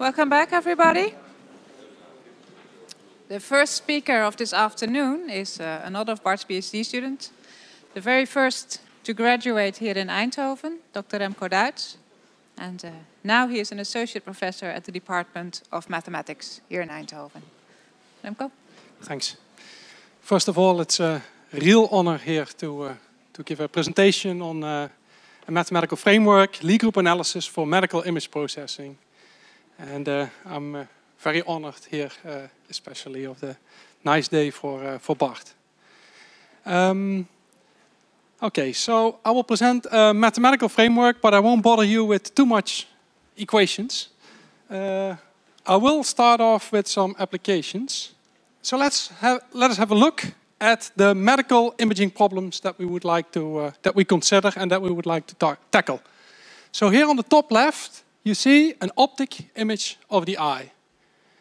Welcome back, everybody. The first speaker of this afternoon is another of Bart's PhD student, the very first to graduate here in Eindhoven, Dr. Remco Duits. And now he is an associate professor at the Department of Mathematics here in Eindhoven. Remco. Thanks. First of all, it's a real honor here to give a presentation on a mathematical framework, Lie group analysis for medical image processing. And I'm very honored here, especially of the nice day for Bart. Okay, so I will present a mathematical framework, but I won't bother you with too much equations. I will start off with some applications. So let us have a look at the medical imaging problems that we would like to that we consider and that we would like to tackle. So here on the top left, you see an optic image of the eye,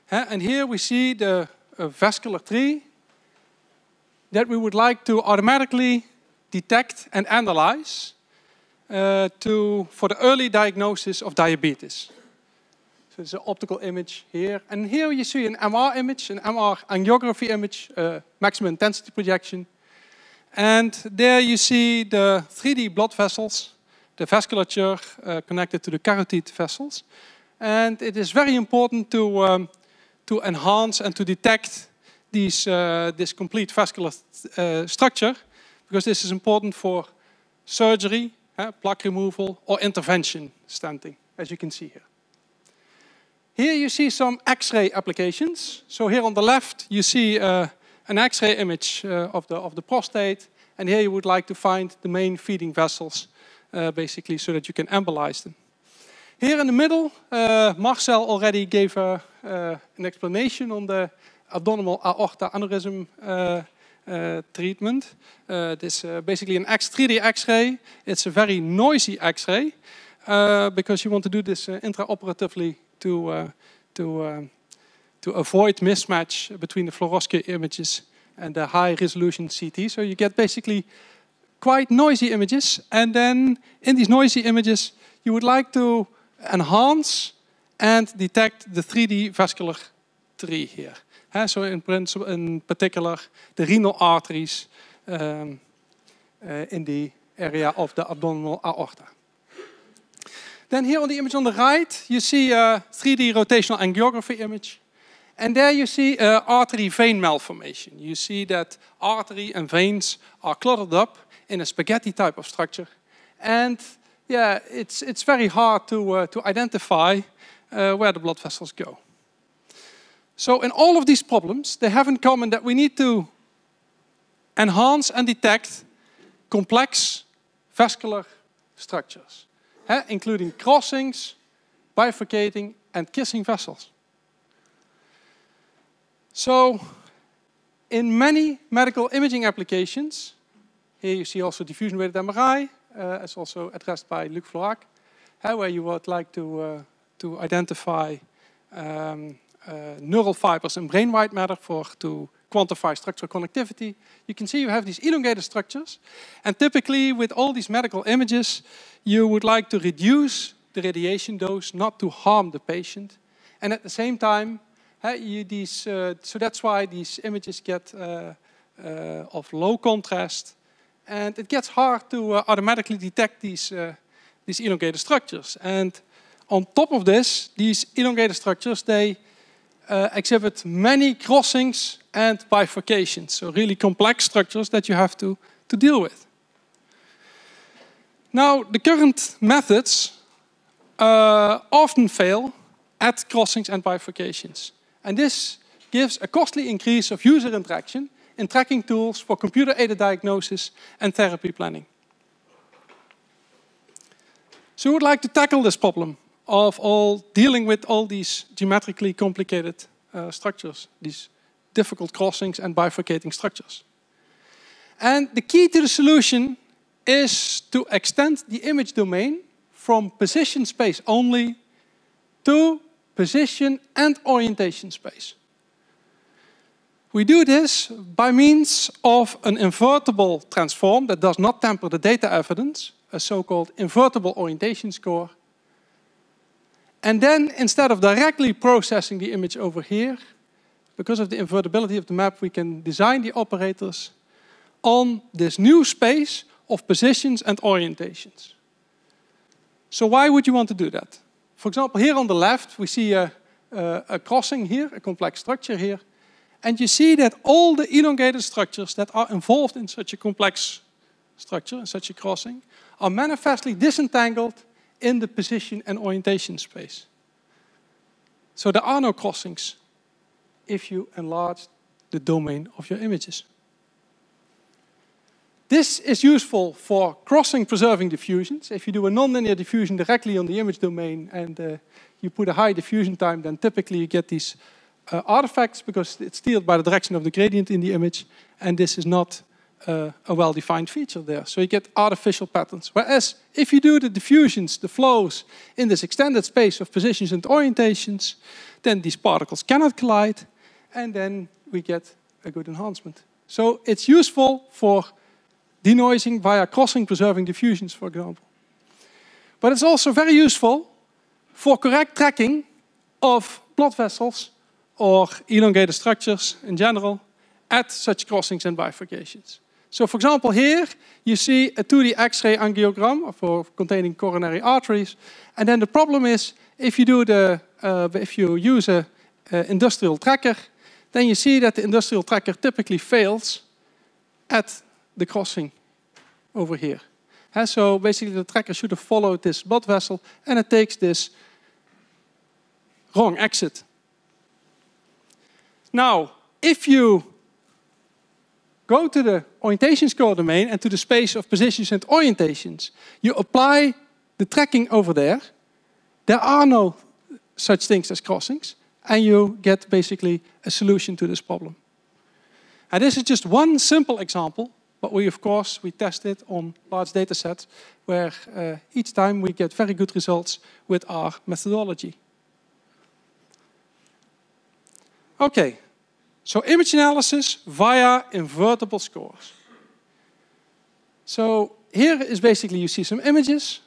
and here we see the vascular tree that we would like to automatically detect and analyze for the early diagnosis of diabetes. So it's an optical image here, and here you see an MR image, an MR angiography image, maximum intensity projection, and there you see the 3D blood vessels, the vasculature connected to the carotid vessels. And it is very important to enhance and to detect these, this complete vascular structure, because this is important for surgery, plaque removal, or intervention stenting, as you can see here. Here you see some X-ray applications. So here on the left, you see an X-ray image of the prostate, and here you would like to find the main feeding vessels, basically, so that you can embolize them. Here in the middle, Marcel already gave an explanation on the abdominal aorta aneurysm treatment. This is basically an 3D X-ray. It's a very noisy X-ray because you want to do this intraoperatively to avoid mismatch between the fluoroscopy images and the high-resolution CT. So you get basically quite noisy images, and then in these noisy images you would like to enhance and detect the 3D vascular tree here. So in particular the renal arteries in the area of the abdominal aorta. Then here on the image on the right you see a 3D rotational angiography image, and there you see artery-vein malformation. You see that artery and veins are cluttered up in a spaghetti type of structure, and yeah, it's very hard to identify where the blood vessels go. So in all of these problems, they have in common that we need to enhance and detect complex vascular structures, including crossings, bifurcating, and kissing vessels. So in many medical imaging applications, here you see also diffusion-weighted MRI, as also addressed by Luc Florack, where you would like to identify neural fibers and brain-wide matter to quantify structural connectivity. You can see you have these elongated structures, and typically with all these medical images, you would like to reduce the radiation dose, not to harm the patient, and at the same time, so that's why these images get of low contrast. And it gets hard to automatically detect these elongated structures. And on top of this, these elongated structures, they exhibit many crossings and bifurcations. So really complex structures that you have to deal with. Now, the current methods often fail at crossings and bifurcations. And this gives a costly increase of user interaction in tracking tools for computer-aided diagnosis and therapy planning. So we would like to tackle this problem of dealing with all these geometrically complicated structures, these difficult crossings and bifurcating structures. And the key to the solution is to extend the image domain from position space only to position and orientation space. We do this by means of an invertible transform that does not temper the data evidence, a so-called invertible orientation score, And then, instead of directly processing the image over here, because of the invertibility of the map, we can design the operators on this new space of positions and orientations. So why would you want to do that? For example, here on the left, we see a crossing here, a complex structure here. And you see that all the elongated structures that are involved in such a complex structure, in such a crossing, are manifestly disentangled in the position and orientation space. So there are no crossings if you enlarge the domain of your images. This is useful for crossing-preserving diffusions. If you do a nonlinear diffusion directly on the image domain and you put a high diffusion time, then typically you get these artifacts because it's steered by the direction of the gradient in the image, and this is not a well-defined feature there. So you get artificial patterns. Whereas if you do the diffusions, the flows, in this extended space of positions and orientations, then these particles cannot collide, and then we get a good enhancement. So it's useful for denoising via crossing-preserving diffusions, for example. But it's also very useful for correct tracking of blood vessels or elongated structures in general at such crossings and bifurcations. So, for example, here you see a 2D X-ray angiogram for containing coronary arteries, and then the problem is if you do the if you use a industrial tracker, then you see that the industrial tracker typically fails at the crossing over here. And so basically, the tracker should have followed this blood vessel, and it takes this wrong exit. Now, if you go to the orientations codomain and to the space of positions and orientations, you apply the tracking over there. There are no such things as crossings, and you get basically a solution to this problem. And this is just one simple example, but we, of course, we test it on large data sets where each time we get very good results with our methodology. Okay. So image analysis via invertible scores. So here is basically you see some images.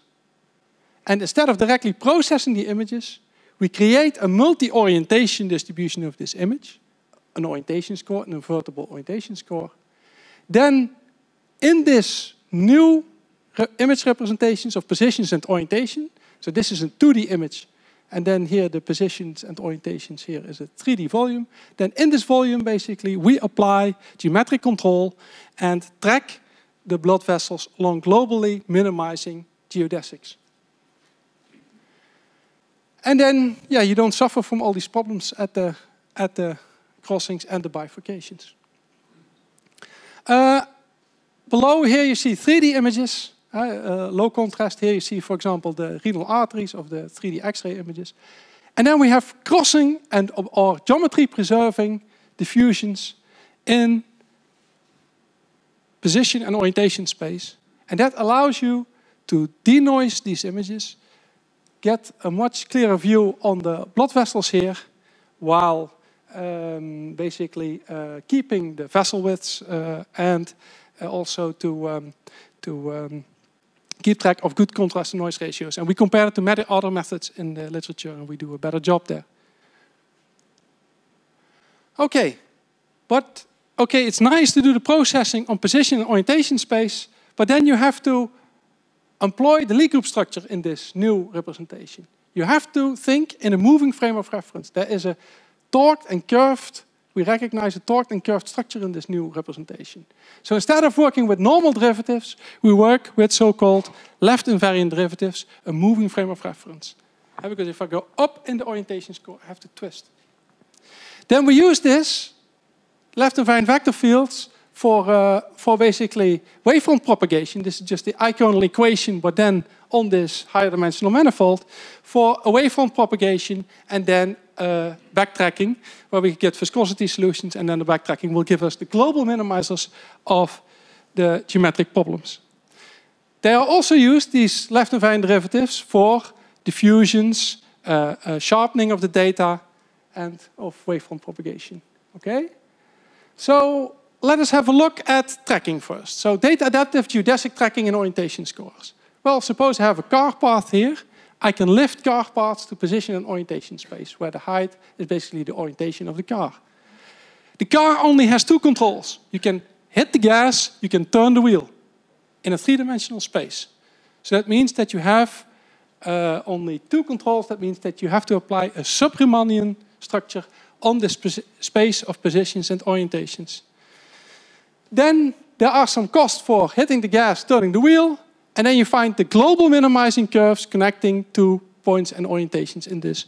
And instead of directly processing the images, we create a multi-orientation distribution of this image. An orientation score, an invertible orientation score. Then in this new image representations of positions and orientation, so this is a 2D image. And then here the positions and orientations here is a 3D volume. Then in this volume, basically, we apply geometric control and track the blood vessels along globally, minimizing geodesics. And then, yeah, you don't suffer from all these problems at the crossings and the bifurcations. Below here you see 3D images. Low contrast here, you see, for example, the renal arteries of the 3D X-ray images. And then we have crossing and or geometry preserving diffusions in position and orientation space. And that allows you to denoise these images, get a much clearer view on the blood vessels here, while basically keeping the vessel widths and also to keep track of good contrast to noise ratios. And we compare it to other methods in the literature, and we do a better job there. Okay, but okay, it's nice to do the processing on position and orientation space, but then you have to employ the Lie group structure in this new representation. You have to think in a moving frame of reference. There is a torqued and curved. We recognize a torqued and curved structure in this new representation. So instead of working with normal derivatives, we work with so-called left-invariant derivatives, a moving frame of reference. And because if I go up in the orientation score, I have to twist. Then we use this left-invariant vector fields for basically wavefront propagation. This is just the iconal equation, but then on this higher dimensional manifold, for a wavefront propagation and then backtracking, where we get viscosity solutions, and then the backtracking will give us the global minimizers of the geometric problems. They are also used, these left-invariant derivatives, for diffusions, sharpening of the data, and of wavefront propagation. Okay? So let us have a look at tracking first. So data adaptive geodesic tracking and orientation scores. Well, suppose I have a car path here. I can lift car parts to position and orientation space, where the height is basically the orientation of the car. The car only has two controls. You can hit the gas, you can turn the wheel in a three-dimensional space. So that means that you have only two controls. That means that you have to apply a sub-Riemannian structure on this space of positions and orientations. Then there are some costs for hitting the gas, turning the wheel, and then you find the global minimizing curves connecting to points and orientations in this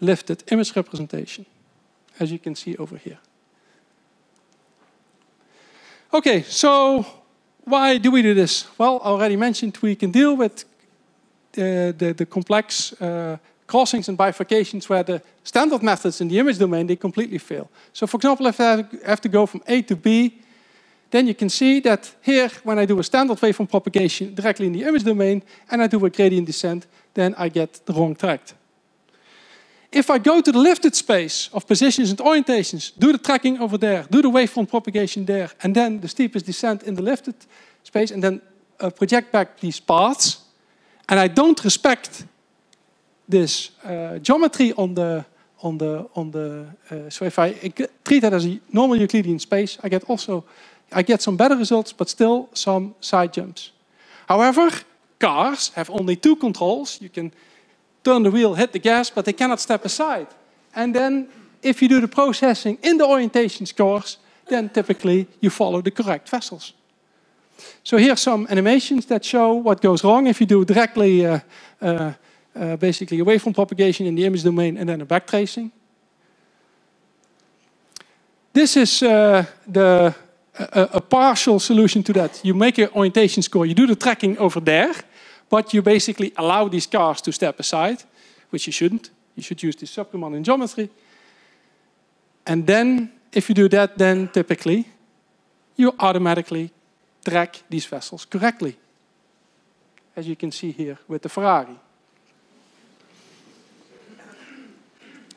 lifted image representation, as you can see over here. Okay, so why do we do this? Well, I already mentioned we can deal with the complex crossings and bifurcations where the standard methods in the image domain, they completely fail. So for example, if I have to go from A to B, then you can see that here, when I do a standard waveform propagation directly in the image domain, and I do a gradient descent, then I get the wrong tract. If I go to the lifted space of positions and orientations, do the tracking over there, do the waveform propagation there, and then the steepest descent in the lifted space, and then project back these paths, and I don't respect this geometry so if I treat that as a normal Euclidean space, I get some better results, but still some side jumps. However, cars have only two controls. You can turn the wheel, hit the gas, but they cannot step aside. And then if you do the processing in the orientations course, then typically you follow the correct vessels. So here are some animations that show what goes wrong if you do directly basically a waveform propagation in the image domain and then a backtracing. This is a partial solution to that. You make an orientation score, you do the tracking over there, but you basically allow these cars to step aside, which you shouldn't. You should use the sub-Riemannian geometry. And then, if you do that, then typically you automatically track these vessels correctly, as you can see here with the Ferrari.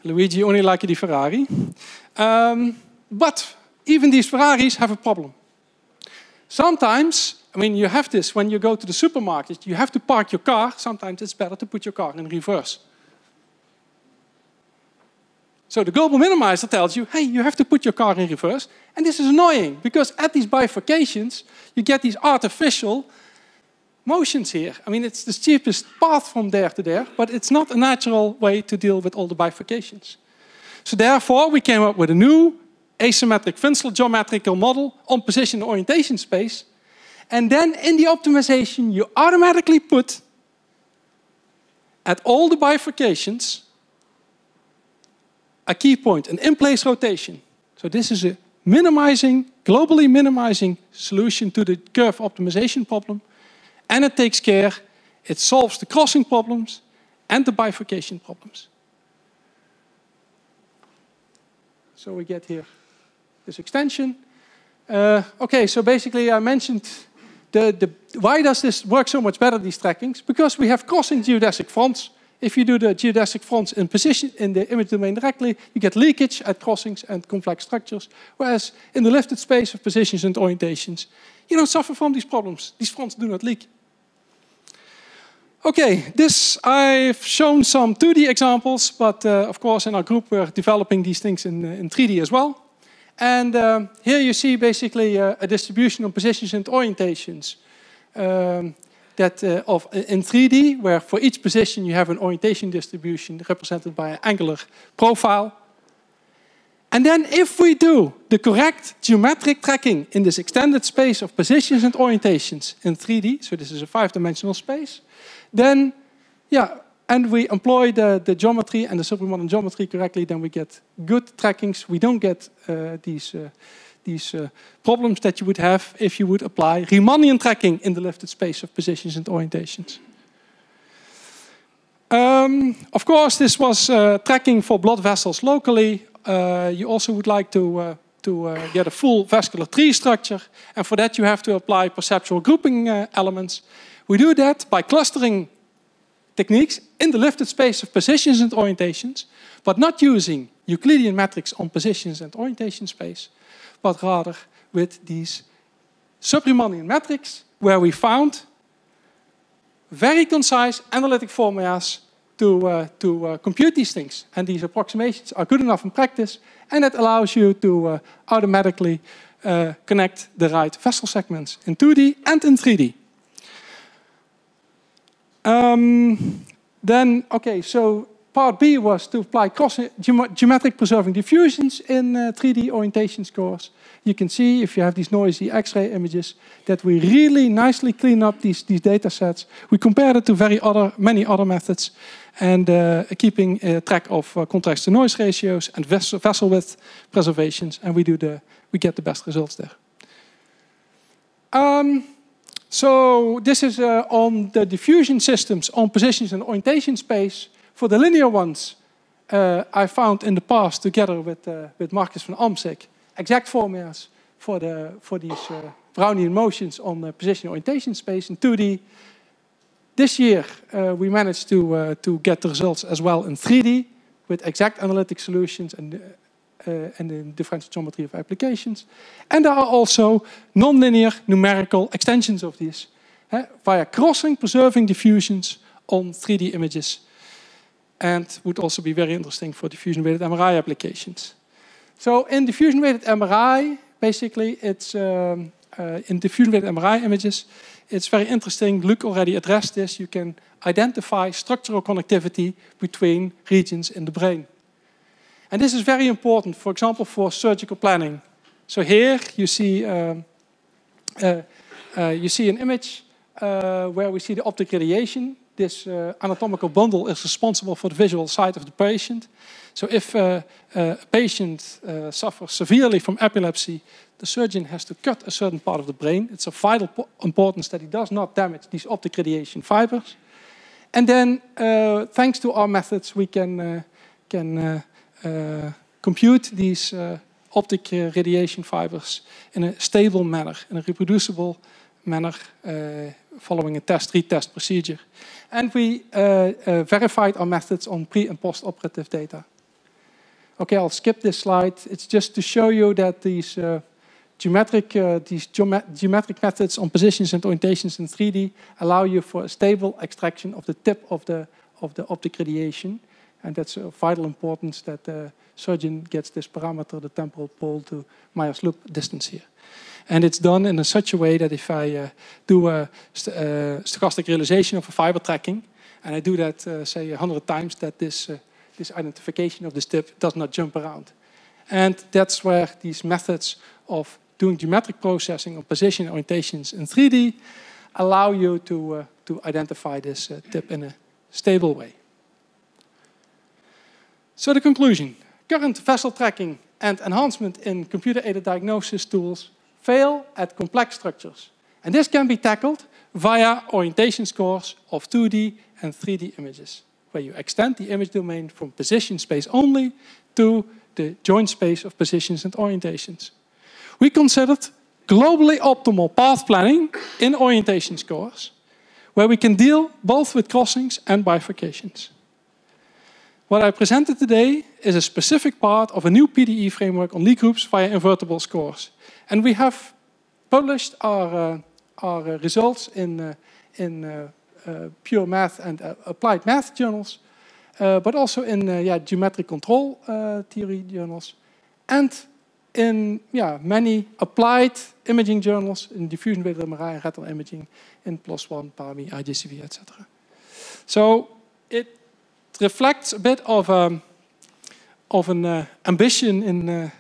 Luigi only liked the Ferrari. But even these Ferraris have a problem. Sometimes, I mean, you have this when you go to the supermarket. You have to park your car. Sometimes it's better to put your car in reverse. So the global minimizer tells you, hey, you have to put your car in reverse. And this is annoying, because at these bifurcations, you get these artificial motions here. I mean, it's the cheapest path from there to there, but it's not a natural way to deal with all the bifurcations. So therefore, we came up with a new asymmetric Finsler geometrical model on position and orientation space. And then in the optimization, you automatically put at all the bifurcations a key point, an in-place rotation. So this is a minimizing, globally minimizing solution to the curve optimization problem. And it takes care, it solves the crossing problems and the bifurcation problems. So we get here this extension. Okay, so basically I mentioned why does this work so much better, these trackings? Because we have crossing geodesic fronts. If you do the geodesic fronts in position in the image domain directly, you get leakage at crossings and complex structures. Whereas in the lifted space of positions and orientations, you don't suffer from these problems. These fronts do not leak. Okay, this I've shown some 2D examples, but of course in our group we're developing these things in 3D as well. And here you see basically a distribution on positions and orientations in 3D, where for each position you have an orientation distribution represented by an angular profile. And then if we do the correct geometric tracking in this extended space of positions and orientations in 3D, so this is a 5-dimensional space, then, yeah, and we employ the geometry and the sub-Riemannian geometry correctly, then we get good trackings. We don't get these problems that you would have if you would apply Riemannian tracking in the lifted space of positions and orientations. Of course, this was tracking for blood vessels locally. You also would like to get a full vascular tree structure, and for that you have to apply perceptual grouping elements. We do that by clustering techniques in the lifted space of positions and orientations, but not using Euclidean metrics on positions and orientation space, but rather with these sub-Riemannian metrics, where we found very concise analytic formulas to compute these things. And these approximations are good enough in practice, and it allows you to automatically connect the right vessel segments in 2D and in 3D. So part B was to apply geometric preserving diffusions in 3D orientation scores. You can see, if you have these noisy X-ray images, that we really nicely clean up these data sets. We compare it to many other methods, and keeping track of contrast-to-noise ratios and vessel width preservations, and we get the best results there. So this is on the diffusion systems on positions and orientation space. For the linear ones, I found in the past, together with Marcus van Amsik, exact formulas for these Brownian motions on the position orientation space in 2D. This year, we managed to get the results as well in 3D with exact analytic solutions and in differential geometry of applications. And there are also nonlinear numerical extensions of these via crossing preserving diffusions on 3D images. And would also be very interesting for diffusion-weighted MRI applications. So in diffusion-weighted MRI, basically, it's in diffusion-weighted MRI images, it's very interesting. Luc already addressed this. You can identify structural connectivity between regions in the brain. And this is very important, for example, for surgical planning. So here you see an image where we see the optic radiation. This anatomical bundle is responsible for the visual sight of the patient. So if a patient suffers severely from epilepsy, the surgeon has to cut a certain part of the brain. It's of vital importance that he does not damage these optic radiation fibers. And then, thanks to our methods, we can compute these optic radiation fibers in a stable manner, in a reproducible manner, following a retest procedure. And we verified our methods on pre- and post-operative data. Okay, I'll skip this slide. It's just to show you that these geometric methods on positions and orientations in 3D allow you for a stable extraction of the tip of the optic radiation. And that's of vital importance that the surgeon gets this parameter, the temporal pole to Meyer's loop distance here. And it's done in such a way that if I do a stochastic realization of a fiber tracking, and I do that, say, 100 times, that this identification of this tip does not jump around. And that's where these methods of doing geometric processing on position orientations in 3D allow you to identify this tip in a stable way. So the conclusion. Current vessel tracking and enhancement in computer-aided diagnosis tools fail at complex structures. And this can be tackled via orientation scores of 2D and 3D images, where you extend the image domain from position space only to the joint space of positions and orientations. We considered globally optimal path planning in orientation scores, where we can deal both with crossings and bifurcations. What I presented today is a specific part of a new PDE framework on Lie groups via invertible scores. And we have published our results in pure math and applied math journals, but also in geometric control theory journals, and in many applied imaging journals, in diffusion-weighted MRI and retinal imaging, in PLOS1, PAMI, IGCV, etc. So it reflects a bit of an ambition in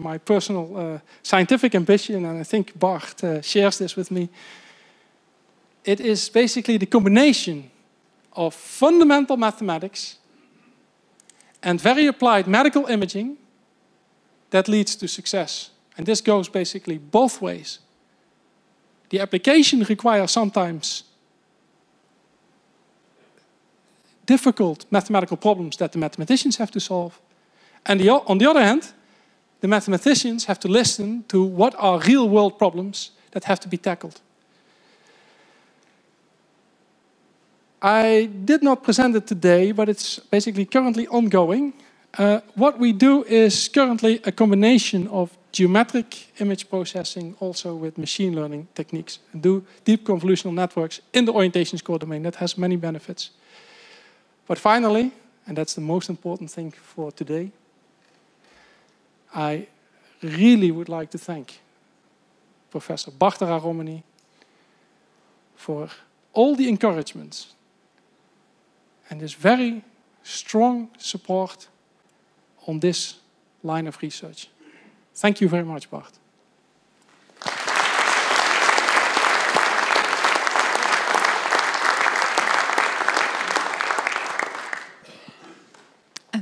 my personal scientific ambition, and I think Bart shares this with me. It is basically the combination of fundamental mathematics and very applied medical imaging that leads to success. And this goes basically both ways. The application requires sometimes difficult mathematical problems that the mathematicians have to solve. And on the other hand, the mathematicians have to listen to what are real-world problems that have to be tackled. I did not present it today, but it's basically currently ongoing. What we do is currently a combination of geometric image processing, also with machine learning techniques, and do deep convolutional networks in the orientation score domain. That has many benefits. But finally, and that's the most important thing for today, I really would like to thank Professor Bartara Romani for all the encouragements and this very strong support on this line of research. Thank you very much, Bart.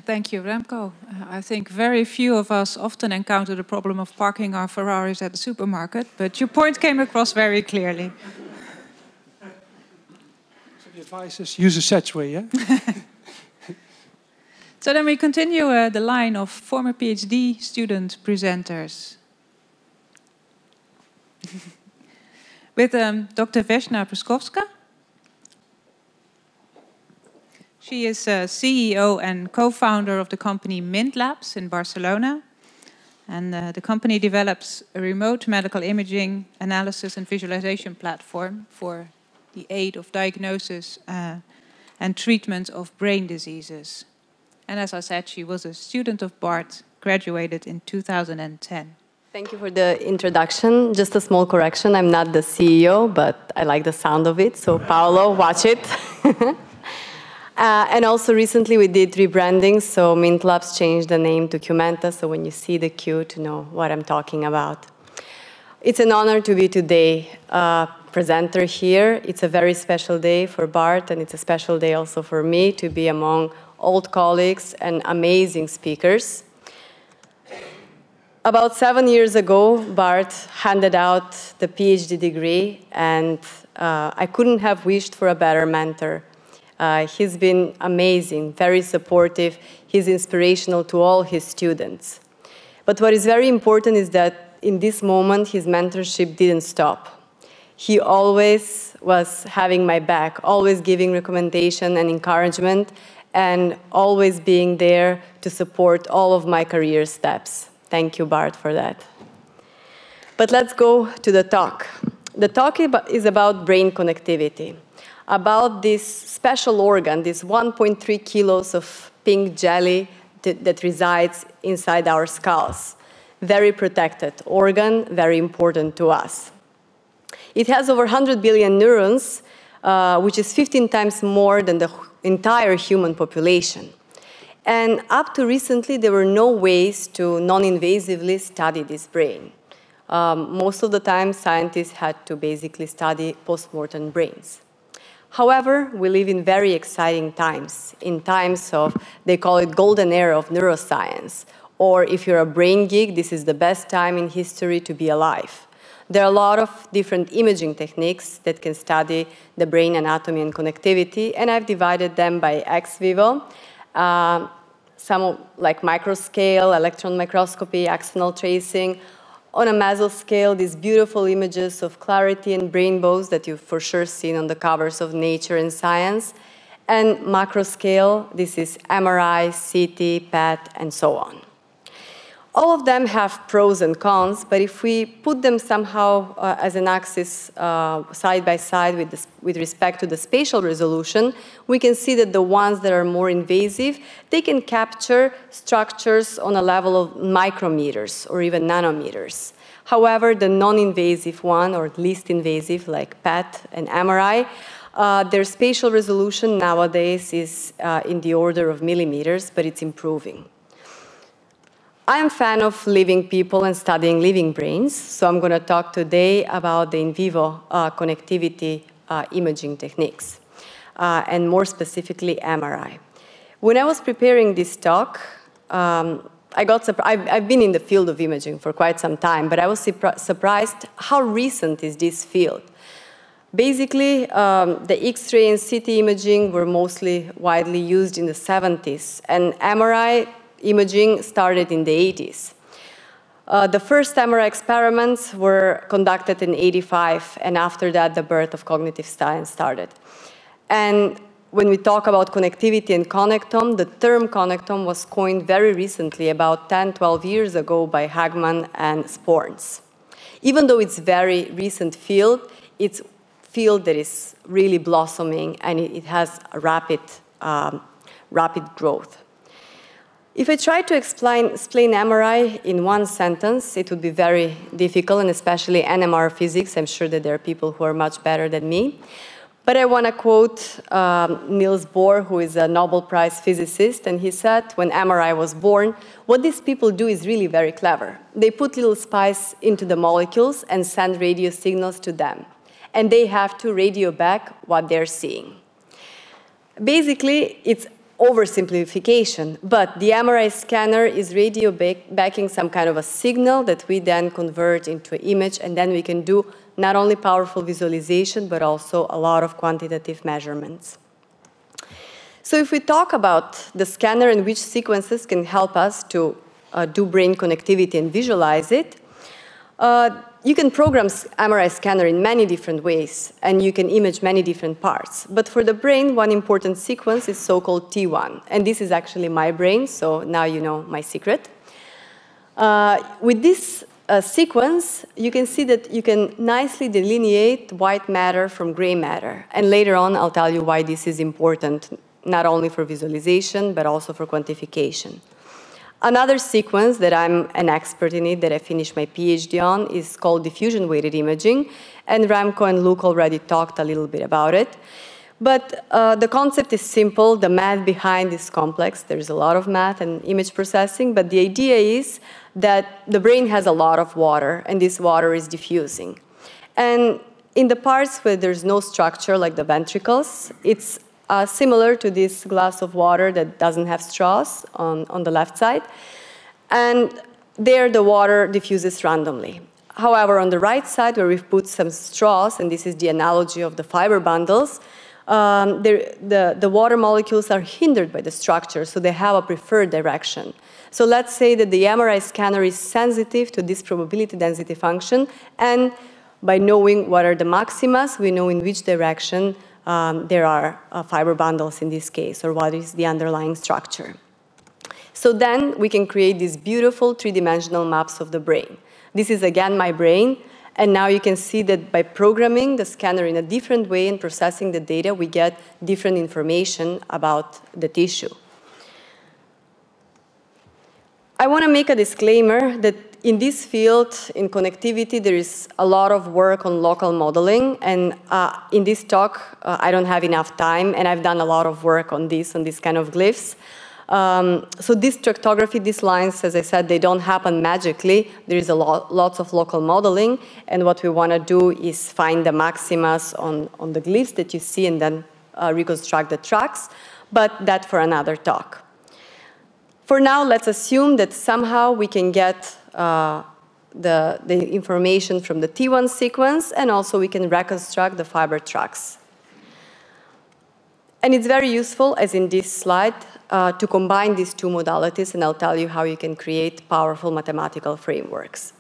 Thank you, Remco. I think very few of us often encounter the problem of parking our Ferraris at the supermarket, but your point came across very clearly. So the advice is use a satchway, yeah? So then we continue the line of former PhD student presenters. With Dr. Vesna Prckovska. She is CEO and co-founder of the company Mint Labs in Barcelona. And the company develops a remote medical imaging analysis and visualization platform for the aid of diagnosis and treatment of brain diseases. And as I said, she was a student of BART, graduated in 2010. Thank you for the introduction. Just a small correction, I'm not the CEO, but I like the sound of it, so Paolo, watch it. And also recently we did rebranding, so Mint Labs changed the name to Qmenta, so when you see the Q to know what I'm talking about. It's an honor to be today presenter here. It's a very special day for BART, and it's a special day also for me to be among old colleagues and amazing speakers. About 7 years ago, BART handed out the PhD degree, and I couldn't have wished for a better mentor. He's been amazing, very supportive. He's inspirational to all his students. But what is very important is that in this moment, his mentorship didn't stop. He always was having my back, always giving recommendation and encouragement, and always being there to support all of my career steps. Thank you, Bart, for that. But let's go to the talk. The talk is about brain connectivity, about this special organ, this 1.3 kilos of pink jelly that resides inside our skulls. Very protected organ, very important to us. It has over 100 billion neurons, which is 15 times more than the entire human population. And up to recently, there were no ways to non-invasively study this brain. Most of the time, scientists had to basically study post-mortem brains. However, we live in very exciting times, in times of, they call it golden era of neuroscience, or if you're a brain geek, this is the best time in history to be alive. There are a lot of different imaging techniques that can study the brain anatomy and connectivity, and I've divided them by ex vivo, some like microscale, electron microscopy, axonal tracing. On a mesoscale, these beautiful images of clarity and rainbows that you've for sure seen on the covers of Nature and Science. And macroscale, this is MRI, CT, PET, and so on. All of them have pros and cons, but if we put them somehow as an axis side by side with respect to the spatial resolution, we can see that the ones that are more invasive, they can capture structures on a level of micrometers or even nanometers. However, the non-invasive one, or least invasive, like PET and MRI, their spatial resolution nowadays is in the order of millimeters, but it's improving. I am a fan of living people and studying living brains, so I'm going to talk today about the in vivo connectivity imaging techniques, and more specifically MRI. When I was preparing this talk, I got surprised. I've been in the field of imaging for quite some time, but I was surprised how recent is this field. Basically, the X-ray and CT imaging were mostly widely used in the 70s, and MRI imaging started in the 80s. The first MRI experiments were conducted in 85, and after that, the birth of cognitive science started. And when we talk about connectivity and connectome, the term connectome was coined very recently, about 10, 12 years ago, by Hagmann and Sporns. Even though it's a very recent field, it's a field that is really blossoming and it has a rapid growth. If I try to explain MRI in one sentence, it would be very difficult, and especially NMR physics. I'm sure that there are people who are much better than me. But I want to quote Niels Bohr, who is a Nobel Prize physicist, and he said, when MRI was born, what these people do is really very clever. They put little spice into the molecules and send radio signals to them. And they have to radio back what they're seeing. Basically, it's oversimplification, but the MRI scanner is radio backing some kind of a signal that we then convert into an image, and then we can do not only powerful visualization, but also a lot of quantitative measurements. So if we talk about the scanner and which sequences can help us to do brain connectivity and visualize it, you can program MRI scanner in many different ways, and you can image many different parts. But for the brain, one important sequence is so-called T1. And this is actually my brain, so now you know my secret. With this sequence, you can see that you can nicely delineate white matter from gray matter. And later on, I'll tell you why this is important, not only for visualization, but also for quantification. Another sequence that I'm an expert in, that I finished my PhD on, is called diffusion-weighted imaging. And Remco and Luc already talked a little bit about it. But the concept is simple. The math behind is complex. There's a lot of math and image processing. But the idea is that the brain has a lot of water, and this water is diffusing. And in the parts where there's no structure, like the ventricles, it's similar to this glass of water that doesn't have straws on the left side. And there, the water diffuses randomly. However, on the right side, where we've put some straws, and this is the analogy of the fiber bundles, the water molecules are hindered by the structure, so they have a preferred direction. So let's say that the MRI scanner is sensitive to this probability density function, and by knowing what are the maximas, we know in which direction there are fiber bundles in this case, or what is the underlying structure. So then we can create these beautiful three-dimensional maps of the brain. This is again my brain, and now you can see that by programming the scanner in a different way and processing the data, we get different information about the tissue. I want to make a disclaimer that in this field, in connectivity, there is a lot of work on local modeling. And in this talk, I don't have enough time. And I've done a lot of work on this kind of glyphs. So this tractography, these lines, as I said, they don't happen magically. There is a lots of local modeling. And what we want to do is find the maximas on the glyphs that you see and then reconstruct the tracks. But that for another talk. For now, let's assume that somehow we can get the information from the T1 sequence, and also we can reconstruct the fiber tracks. And it's very useful, as in this slide, to combine these two modalities, and I'll tell you how you can create powerful mathematical frameworks.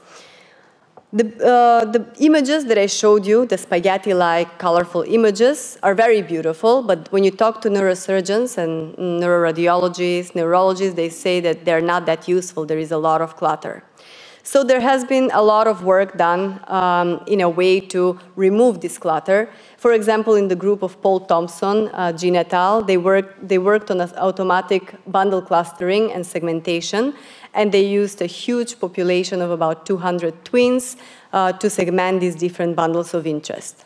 The images that I showed you, the spaghetti-like colorful images, are very beautiful, but when you talk to neurosurgeons and neuroradiologists, neurologists, they say that they're not that useful. There is a lot of clutter. So there has been a lot of work done in a way to remove this clutter. For example, in the group of Paul Thompson, Jean et al., they worked on automatic bundle clustering and segmentation, and they used a huge population of about 200 twins to segment these different bundles of interest.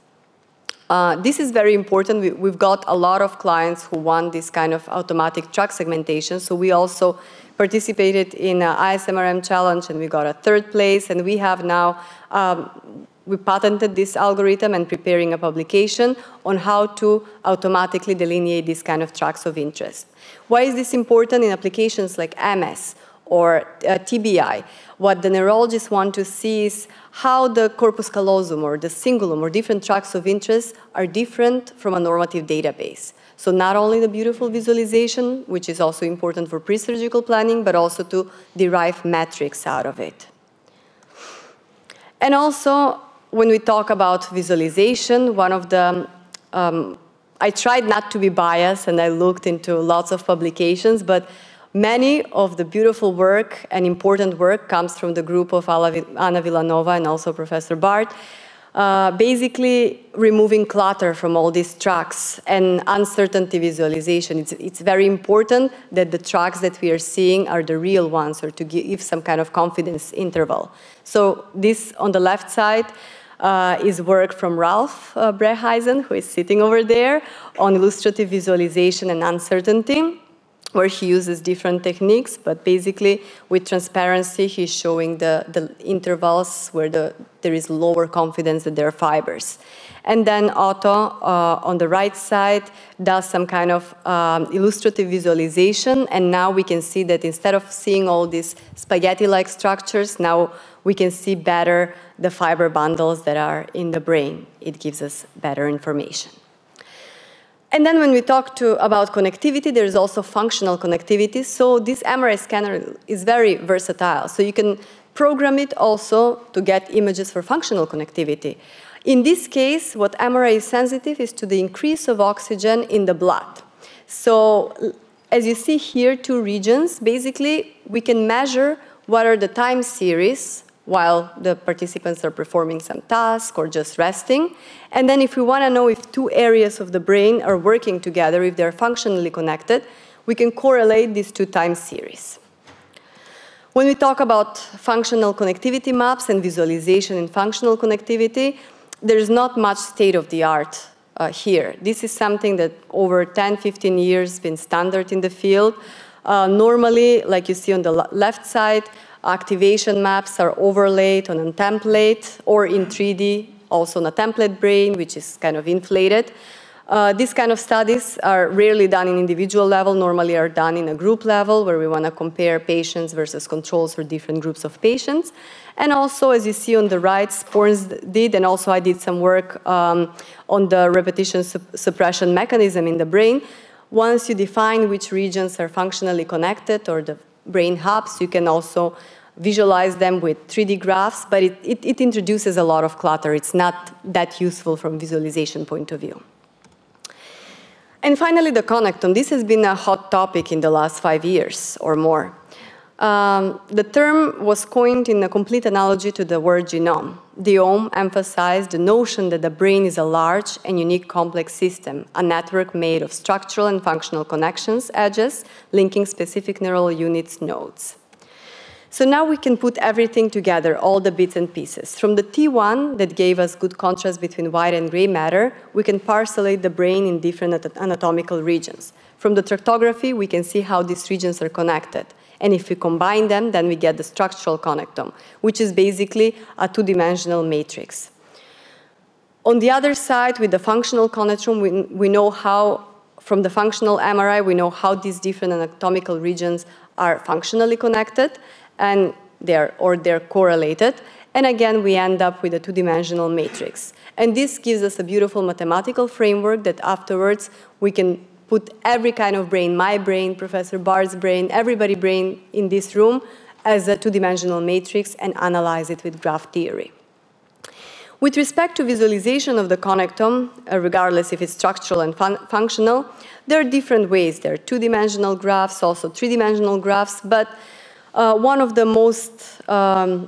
This is very important. We've got a lot of clients who want this kind of automatic track segmentation, so we also participated in an ISMRM challenge, and we got a third place. And we have now, we patented this algorithm and preparing a publication on how to automatically delineate these kind of tracks of interest. Why is this important in applications like MS or TBI? What the neurologists want to see is how the corpus callosum or the cingulum or different tracks of interest are different from a normative database. So not only the beautiful visualization, which is also important for pre-surgical planning, but also to derive metrics out of it. And also, when we talk about visualization, one of the I tried not to be biased, and I looked into lots of publications, but many of the beautiful work and important work comes from the group of Anna Villanova and also Professor Bart, basically removing clutter from all these tracks and uncertainty visualization. It's very important that the tracks that we are seeing are the real ones, or to give some kind of confidence interval. So this on the left side is work from Ralph Breheisen, who is sitting over there, on illustrative visualization and uncertainty, where he uses different techniques, but basically with transparency, he's showing the intervals where there is lower confidence that there are fibers. And then Otto, on the right side, does some kind of illustrative visualization, and now we can see that instead of seeing all these spaghetti-like structures, now we can see better the fiber bundles that are in the brain. It gives us better information. And then when we talk about connectivity, there is also functional connectivity. So this MRI scanner is very versatile. So you can program it also to get images for functional connectivity. In this case, what MRI is sensitive is to the increase of oxygen in the blood. So as you see here, two regions, basically we can measure what are the time series while the participants are performing some task or just resting. And then if we want to know if two areas of the brain are working together, if they're functionally connected, we can correlate these two time series. When we talk about functional connectivity maps and visualization in functional connectivity, there is not much state-of-the-art here. This is something that over 10, 15 years has been standard in the field. Normally, like you see on the left side, activation maps are overlaid on a template or in 3D, also on a template brain, which is kind of inflated. These kind of studies are rarely done in individual level, normally are done in a group level where we want to compare patients versus controls for different groups of patients. And also, as you see on the right, Sporns did, and also I did some work on the repetition suppression mechanism in the brain. Once you define which regions are functionally connected or the brain hubs, you can also visualize them with 3D graphs, but it introduces a lot of clutter. It's not that useful from visualization point of view. And finally, the connectome. This has been a hot topic in the last 5 years or more. The term was coined in a complete analogy to the word genome. Deome emphasized the notion that the brain is a large and unique complex system, a network made of structural and functional connections, edges, linking specific neural units, nodes. So now we can put everything together, all the bits and pieces. From the T1 that gave us good contrast between white and gray matter, we can parcelate the brain in different anatomical regions. From the tractography, we can see how these regions are connected. And if we combine them, then we get the structural connectome, which is basically a two-dimensional matrix. On the other side, with the functional connectome, we know how, from the functional MRI, we know how these different anatomical regions are functionally connected, and they're correlated. And again, we end up with a two-dimensional matrix. And this gives us a beautiful mathematical framework that afterwards we can put every kind of brain, my brain, Professor Bart's brain, everybody's brain in this room as a two-dimensional matrix and analyze it with graph theory. With respect to visualization of the connectome, regardless if it's structural and functional, there are different ways. There are two-dimensional graphs, also three-dimensional graphs, but one of the most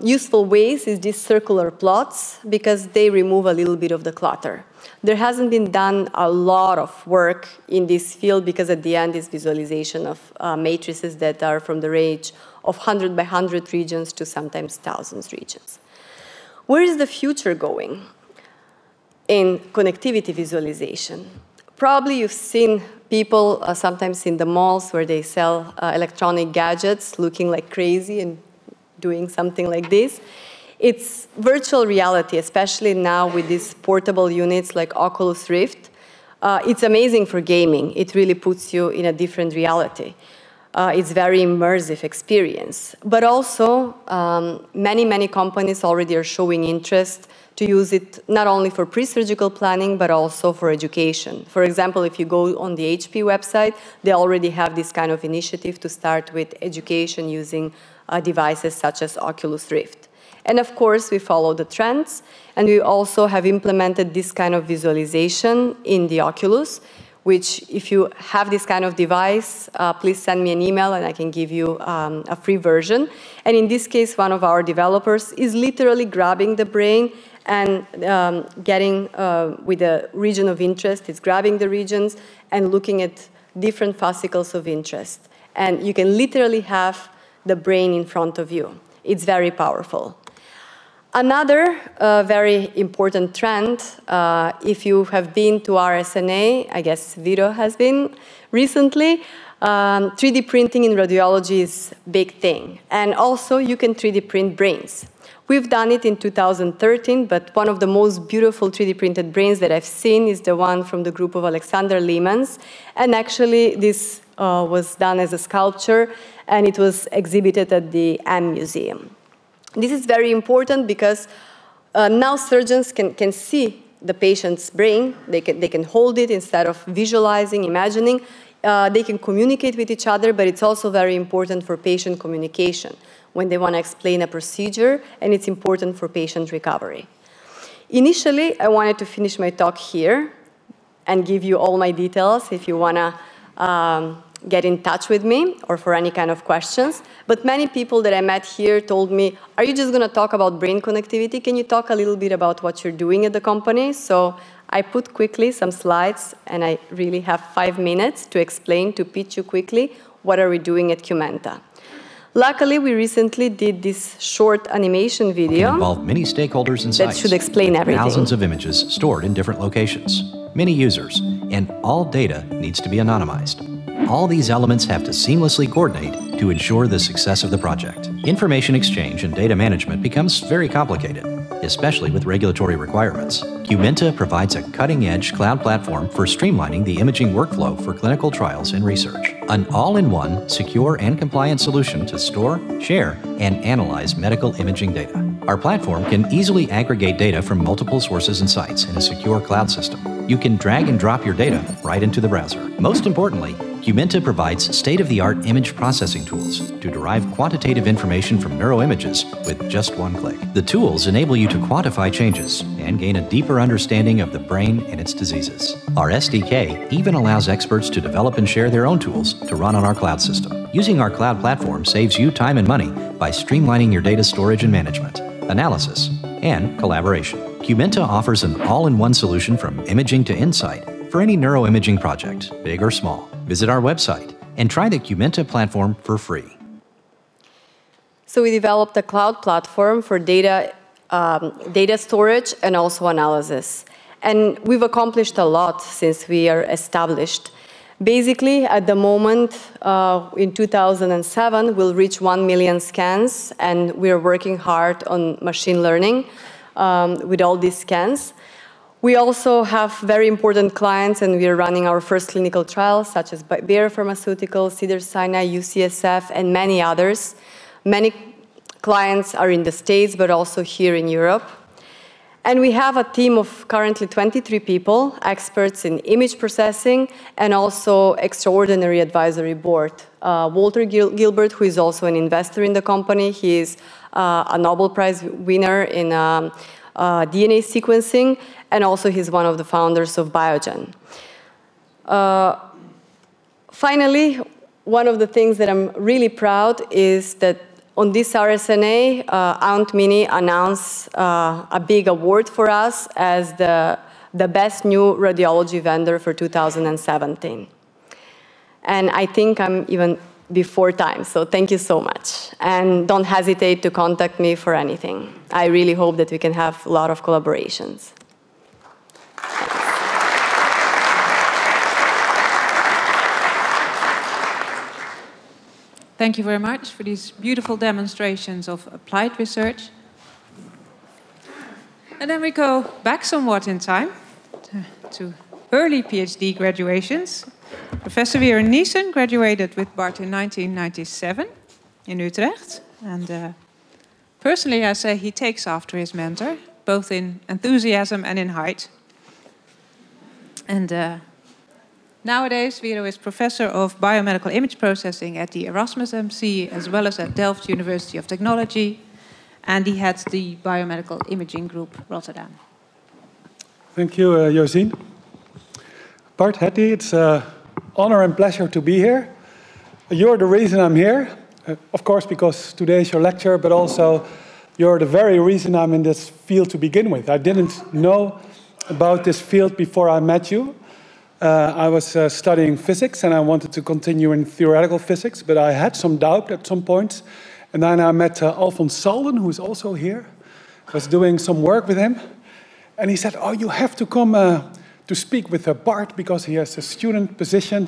useful ways is these circular plots, because they remove a little bit of the clutter. There hasn't been done a lot of work in this field, because at the end is visualization of matrices that are from the range of 100 by 100 regions to sometimes thousands regions. Where is the future going in connectivity visualization? Probably you've seen people sometimes in the malls where they sell electronic gadgets looking like crazy and doing something like this. It's virtual reality, especially now with these portable units like Oculus Rift. It's amazing for gaming. It really puts you in a different reality. It's very immersive experience. But also, many, many companies already are showing interest to use it not only for pre-surgical planning, but also for education. For example, if you go on the HP website, they already have this kind of initiative to start with education using devices such as Oculus Rift. And of course, we follow the trends. And we also have implemented this kind of visualization in the Oculus, which if you have this kind of device, please send me an email and I can give you a free version. And in this case, one of our developers is literally grabbing the brain and getting with the region of interest, it's grabbing the regions and looking at different fascicles of interest. And you can literally have the brain in front of you. It's very powerful. Another very important trend, if you have been to RSNA, I guess Viro has been recently, 3D printing in radiology is a big thing. And also you can 3D print brains. We've done it in 2013, but one of the most beautiful 3D printed brains that I've seen is the one from the group of Alexander Lehmans. And actually this was done as a sculpture and it was exhibited at the M Museum. This is very important because now surgeons can see the patient's brain. They can hold it instead of visualizing, imagining. They can communicate with each other, but it's also very important for patient communication when they want to explain a procedure, and it's important for patient recovery. Initially, I wanted to finish my talk here and give you all my details if you want to get in touch with me or for any kind of questions. But many people that I met here told me, are you just going to talk about brain connectivity? Can you talk a little bit about what you're doing at the company? So I put quickly some slides, and I really have 5 minutes to explain, to pitch you quickly, what are we doing at Qmenta. Luckily, we recently did this short animation video. It involved many stakeholders and sites. That should explain everything. Thousands of images stored in different locations, many users, and all data needs to be anonymized. All these elements have to seamlessly coordinate to ensure the success of the project. Information exchange and data management becomes very complicated, especially with regulatory requirements. Qmenta provides a cutting-edge cloud platform for streamlining the imaging workflow for clinical trials and research. An all-in-one, secure and compliant solution to store, share, and analyze medical imaging data. Our platform can easily aggregate data from multiple sources and sites in a secure cloud system. You can drag and drop your data right into the browser. Most importantly, Qmenta provides state-of-the-art image processing tools to derive quantitative information from neuroimages with just one click. The tools enable you to quantify changes and gain a deeper understanding of the brain and its diseases. Our SDK even allows experts to develop and share their own tools to run on our cloud system. Using our cloud platform saves you time and money by streamlining your data storage and management, analysis, and collaboration. Qmenta offers an all-in-one solution from imaging to insight for any neuroimaging project, big or small. Visit our website and try the Qmenta platform for free. So we developed a cloud platform for data storage and also analysis. And we've accomplished a lot since we are established. Basically, at the moment, in 2007, we'll reach 1 million scans, and we're working hard on machine learning with all these scans. We also have very important clients, and we are running our first clinical trials, such as Bayer Pharmaceuticals, Cedars-Sinai, UCSF, and many others. Many clients are in the States, but also here in Europe. And we have a team of currently 23 people, experts in image processing, and also extraordinary advisory board. Walter Gilbert, who is also an investor in the company, he is a Nobel Prize winner in DNA sequencing, and also he's one of the founders of Biogen. Finally, one of the things that I'm really proud is that on this RSNA, Aunt Minnie announced a big award for us as the best new radiology vendor for 2017. And I think I'm even before time, so thank you so much. And don't hesitate to contact me for anything. I really hope that we can have a lot of collaborations. Thank you very much for these beautiful demonstrations of applied research. And then we go back somewhat in time to early PhD graduations. Professor Wiro Niessen graduated with Bart in 1997 in Utrecht. And personally, I say he takes after his mentor, both in enthusiasm and in height. And nowadays, Wiro is professor of biomedical image processing at the Erasmus MC, as well as at Delft University of Technology. and he heads the Biomedical Imaging Group Rotterdam. Thank you, Josien. Bart, Hetty, it's an honor and pleasure to be here. You're the reason I'm here, of course, because today is your lecture, but also you're the very reason I'm in this field to begin with. I didn't know about this field before I met you. I was studying physics, and I wanted to continue in theoretical physics, but I had some doubt at some points. And then I met Alphonse Salden, who is also here. I was doing some work with him. And he said, oh, you have to come to speak with Bart, because he has a student position,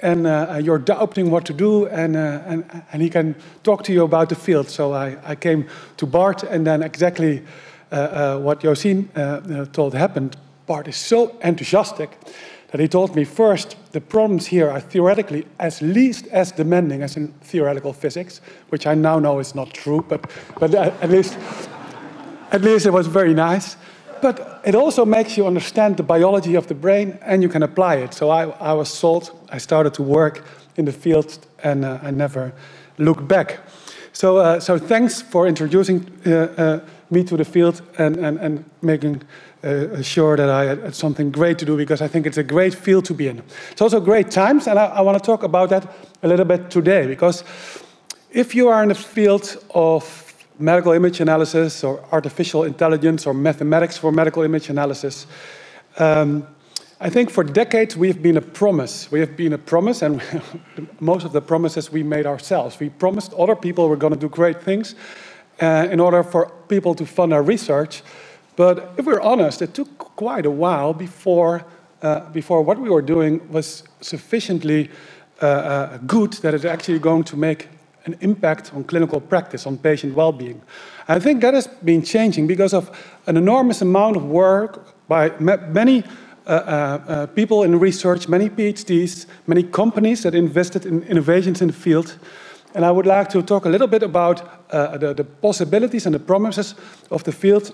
and you're doubting what to do, and he can talk to you about the field. So I came to Bart, and then exactly what Josien told happened. Bart is so enthusiastic that he told me, first, the problems here are theoretically as least as demanding as in theoretical physics, which I now know is not true, but at least it was very nice. But it also makes you understand the biology of the brain, and you can apply it. So I was sold. I started to work in the field, and I never looked back. So, thanks for introducing me to the field and making sure that I had something great to do, because I think it's a great field to be in. It's also great times, and I want to talk about that a little bit today, because if you are in the field of medical image analysis or artificial intelligence or mathematics for medical image analysis, I think for decades we have been a promise. We have been a promise, and most of the promises we made ourselves. We promised other people we're going to do great things in order for people to fund our research. But if we're honest, it took quite a while before what we were doing was sufficiently good that it's actually going to make an impact on clinical practice, on patient well-being. I think that has been changing because of an enormous amount of work by many people in research, many PhDs, many companies that invested in innovations in the field. And I would like to talk a little bit about the possibilities and the promises of the field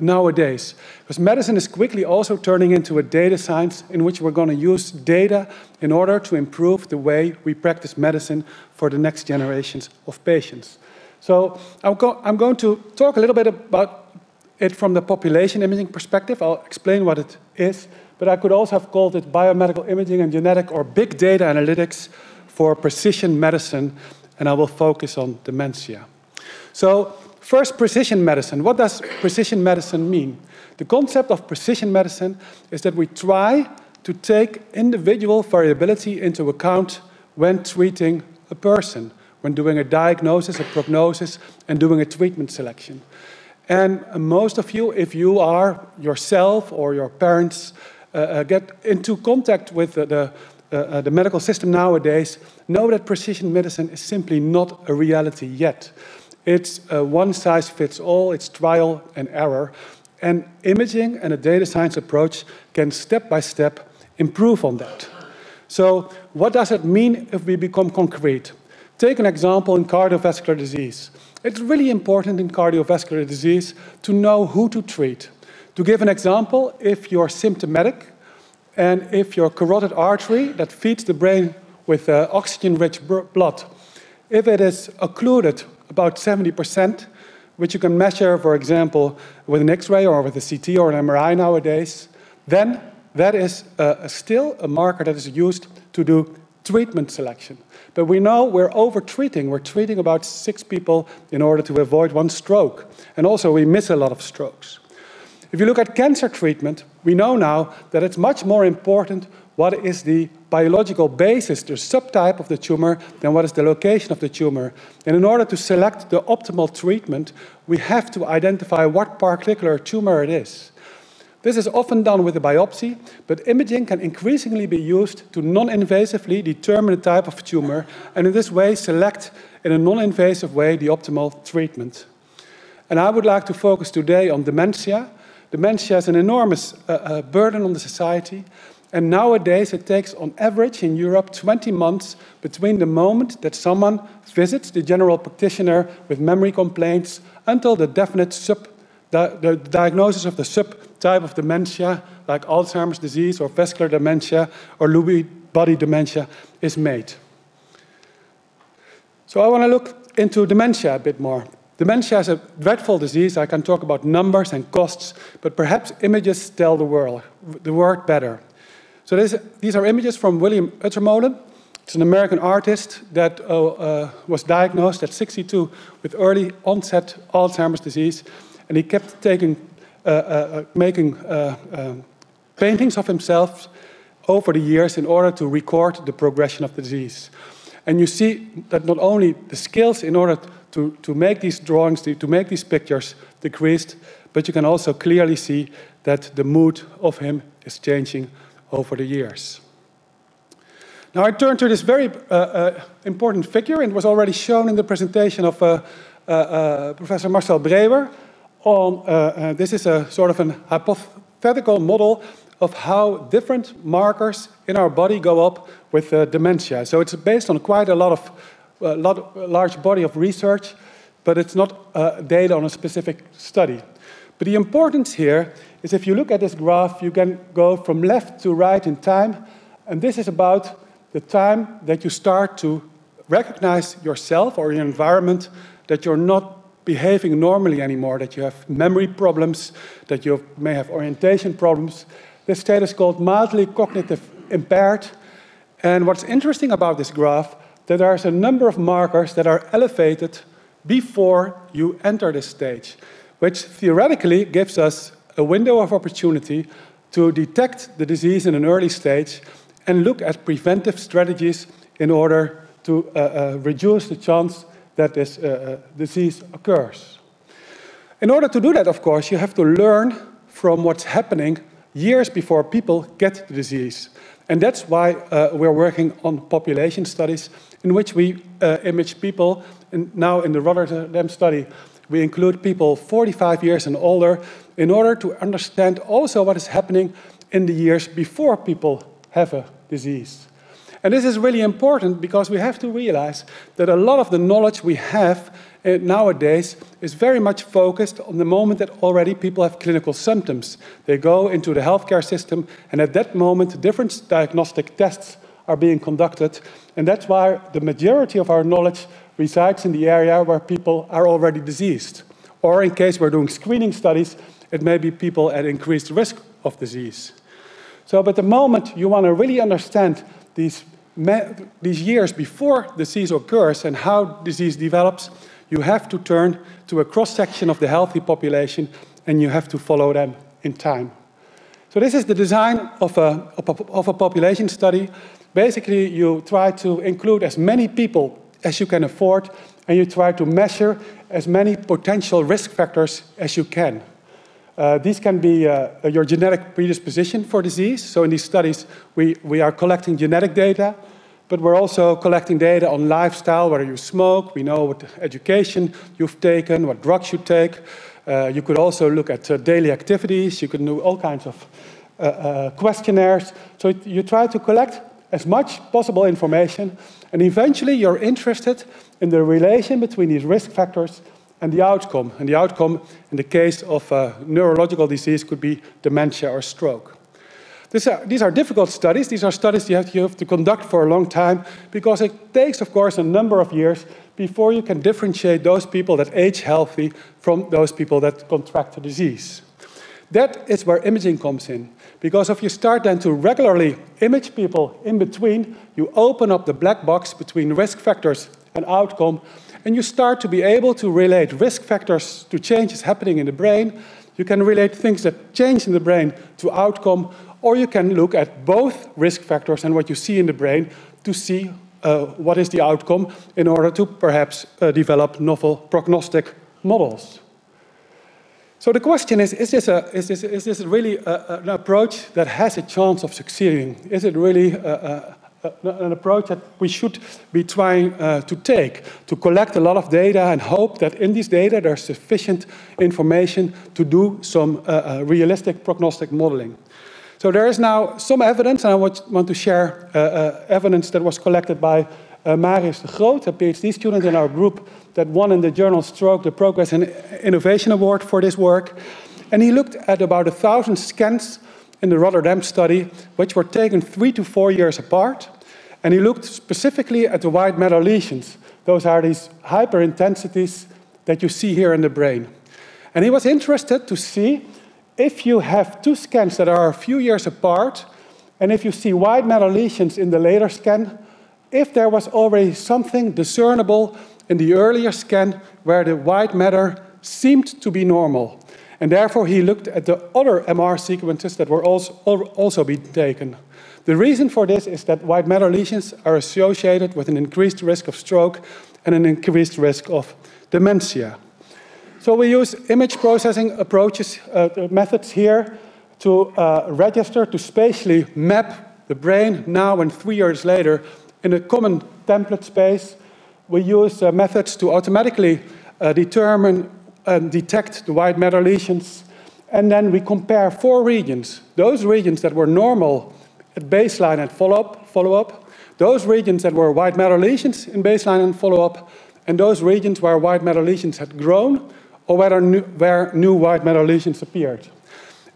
nowadays. Because medicine is quickly also turning into a data science in which we're going to use data in order to improve the way we practice medicine for the next generations of patients. So I'm going to talk a little bit about it from the population imaging perspective. I'll explain what it is, but I could also have called it biomedical imaging and genetic or big data analytics for precision medicine, and I will focus on dementia. So first, precision medicine. What does precision medicine mean? The concept of precision medicine is that we try to take individual variability into account when treating a person, when doing a diagnosis, a prognosis, and doing a treatment selection. And most of you, if you are yourself or your parents, get into contact with the medical system nowadays, know that precision medicine is simply not a reality yet. It's one size fits all, it's trial and error. And imaging and a data science approach can step by step improve on that. So what does it mean if we become concrete? Take an example in cardiovascular disease. It's really important in cardiovascular disease to know who to treat. To give an example, if you're symptomatic, and if your carotid artery that feeds the brain with oxygen-rich blood, if it is occluded about 70%, which you can measure, for example, with an X-ray or with a CT or an MRI nowadays, then that is still a marker that is used to do treatment selection. But we know we're over-treating. We're treating about 6 people in order to avoid 1 stroke. And also, we miss a lot of strokes. If you look at cancer treatment, we know now that it's much more important what is the biological basis, the subtype of the tumor, than what is the location of the tumor. And in order to select the optimal treatment, we have to identify what particular tumor it is. This is often done with a biopsy, but imaging can increasingly be used to non-invasively determine the type of tumor, and in this way select in a non-invasive way the optimal treatment. And I would like to focus today on dementia. Dementia is an enormous burden on the society, and nowadays it takes, on average in Europe, 20 months between the moment that someone visits the general practitioner with memory complaints until the definite the diagnosis of the subtype of dementia, like Alzheimer's disease or vascular dementia or Lewy body dementia, is made. So I want to look into dementia a bit more. Dementia is a dreadful disease. I can talk about numbers and costs, but perhaps images tell the word better. So these are images from Willem Utermohlen. It's an American artist that was diagnosed at 62 with early onset Alzheimer's disease, and he kept making paintings of himself over the years in order to record the progression of the disease. And you see that not only the skills in order to make these drawings, to make these pictures decreased, but you can also clearly see that the mood of him is changing over the years. Now I turn to this very important figure, and it was already shown in the presentation of Professor Marcel Breuer. This is a sort of an hypothetical model of how different markers in our body go up with dementia. So it's based on quite a large body of research, but it's not data on a specific study. But the importance here is if you look at this graph, you can go from left to right in time, and this is about the time that you start to recognize yourself or your environment, that you're not behaving normally anymore, that you have memory problems, that you may have orientation problems. This state is called mildly cognitive impaired. And what's interesting about this graph, that there's a number of markers that are elevated before you enter this stage, which theoretically gives us a window of opportunity to detect the disease in an early stage and look at preventive strategies in order to reduce the chance that this disease occurs. In order to do that, of course, you have to learn from what's happening years before people get the disease. And that's why we're working on population studies in which we image people. And now in the Rotterdam study, we include people 45 years and older in order to understand also what is happening in the years before people have a disease. And this is really important because we have to realize that a lot of the knowledge we have nowadays is very much focused on the moment that already people have clinical symptoms. They go into the healthcare system, and at that moment, different diagnostic tests are being conducted. And that's why the majority of our knowledge resides in the area where people are already diseased. Or in case we're doing screening studies, it may be people at increased risk of disease. So, but the moment you want to really understand these years before disease occurs and how disease develops, you have to turn to a cross-section of the healthy population, and you have to follow them in time. So this is the design of a population study. Basically, you try to include as many people as you can afford, and you try to measure as many potential risk factors as you can. These can be your genetic predisposition for disease. So in these studies, we are collecting genetic data, but we're also collecting data on lifestyle, whether you smoke, we know what education you've taken, what drugs you take. You could also look at daily activities. You can do all kinds of questionnaires. So you try to collect as much possible information, and eventually you're interested in the relation between these risk factors and the outcome. And the outcome, in the case of neurological disease, could be dementia or stroke. These are difficult studies. These are studies you have to conduct for a long time, because it takes, of course, a number of years before you can differentiate those people that age healthy from those people that contract the disease. That is where imaging comes in, because if you start then to regularly image people in between, you open up the black box between risk factors and outcome, and you start to be able to relate risk factors to changes happening in the brain. You can relate things that change in the brain to outcome, or you can look at both risk factors and what you see in the brain to see what is the outcome in order to perhaps develop novel prognostic models. So the question is this really an approach that has a chance of succeeding? Is it really an approach that we should be trying to take, to collect a lot of data and hope that in these data there's sufficient information to do some realistic prognostic modeling? So there is now some evidence, and I want to share evidence that was collected by Marius de Groot, a PhD student in our group that won in the journal Stroke the Progress and Innovation Award for this work. And he looked at about 1,000 scans in the Rotterdam study, which were taken 3 to 4 years apart. And he looked specifically at the white matter lesions. Those are these hyperintensities that you see here in the brain. And he was interested to see if you have two scans that are a few years apart, and if you see wide metal lesions in the later scan, if there was already something discernible in the earlier scan where the white matter seemed to be normal. And therefore, he looked at the other MR sequences that were also being taken. The reason for this is that white matter lesions are associated with an increased risk of stroke and an increased risk of dementia. So we use image processing approaches, methods here to register, to spatially map the brain now and 3 years later in a common template space. We use methods to automatically determine and detect the white matter lesions. And then we compare four regions. Those regions that were normal at baseline and follow-up, those regions that were white matter lesions in baseline and follow-up, and those regions where white matter lesions had grown or where new white matter lesions appeared.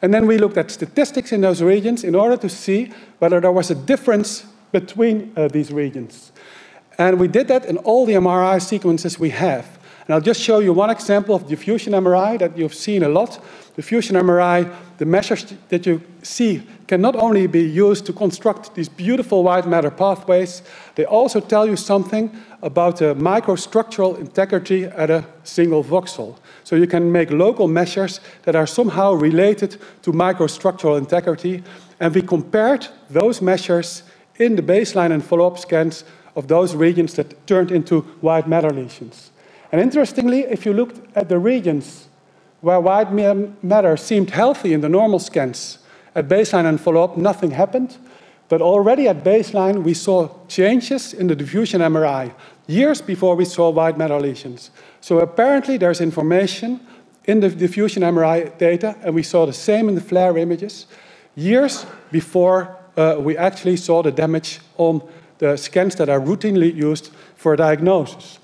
And then we looked at statistics in those regions in order to see whether there was a difference between these regions. And we did that in all the MRI sequences we have. And I'll just show you one example of diffusion MRI that you've seen a lot. Diffusion MRI, the measures that you see can not only be used to construct these beautiful white matter pathways, they also tell you something about the microstructural integrity at a single voxel. So you can make local measures that are somehow related to microstructural integrity. And we compared those measures in the baseline and follow-up scans of those regions that turned into white matter lesions. And interestingly, if you looked at the regions where white matter seemed healthy in the normal scans, at baseline and follow-up, nothing happened. But already at baseline, we saw changes in the diffusion MRI, years before we saw white matter lesions. So apparently, there's information in the diffusion MRI data, and we saw the same in the flare images, years before we actually saw the damage on the scans that are routinely used for diagnosis.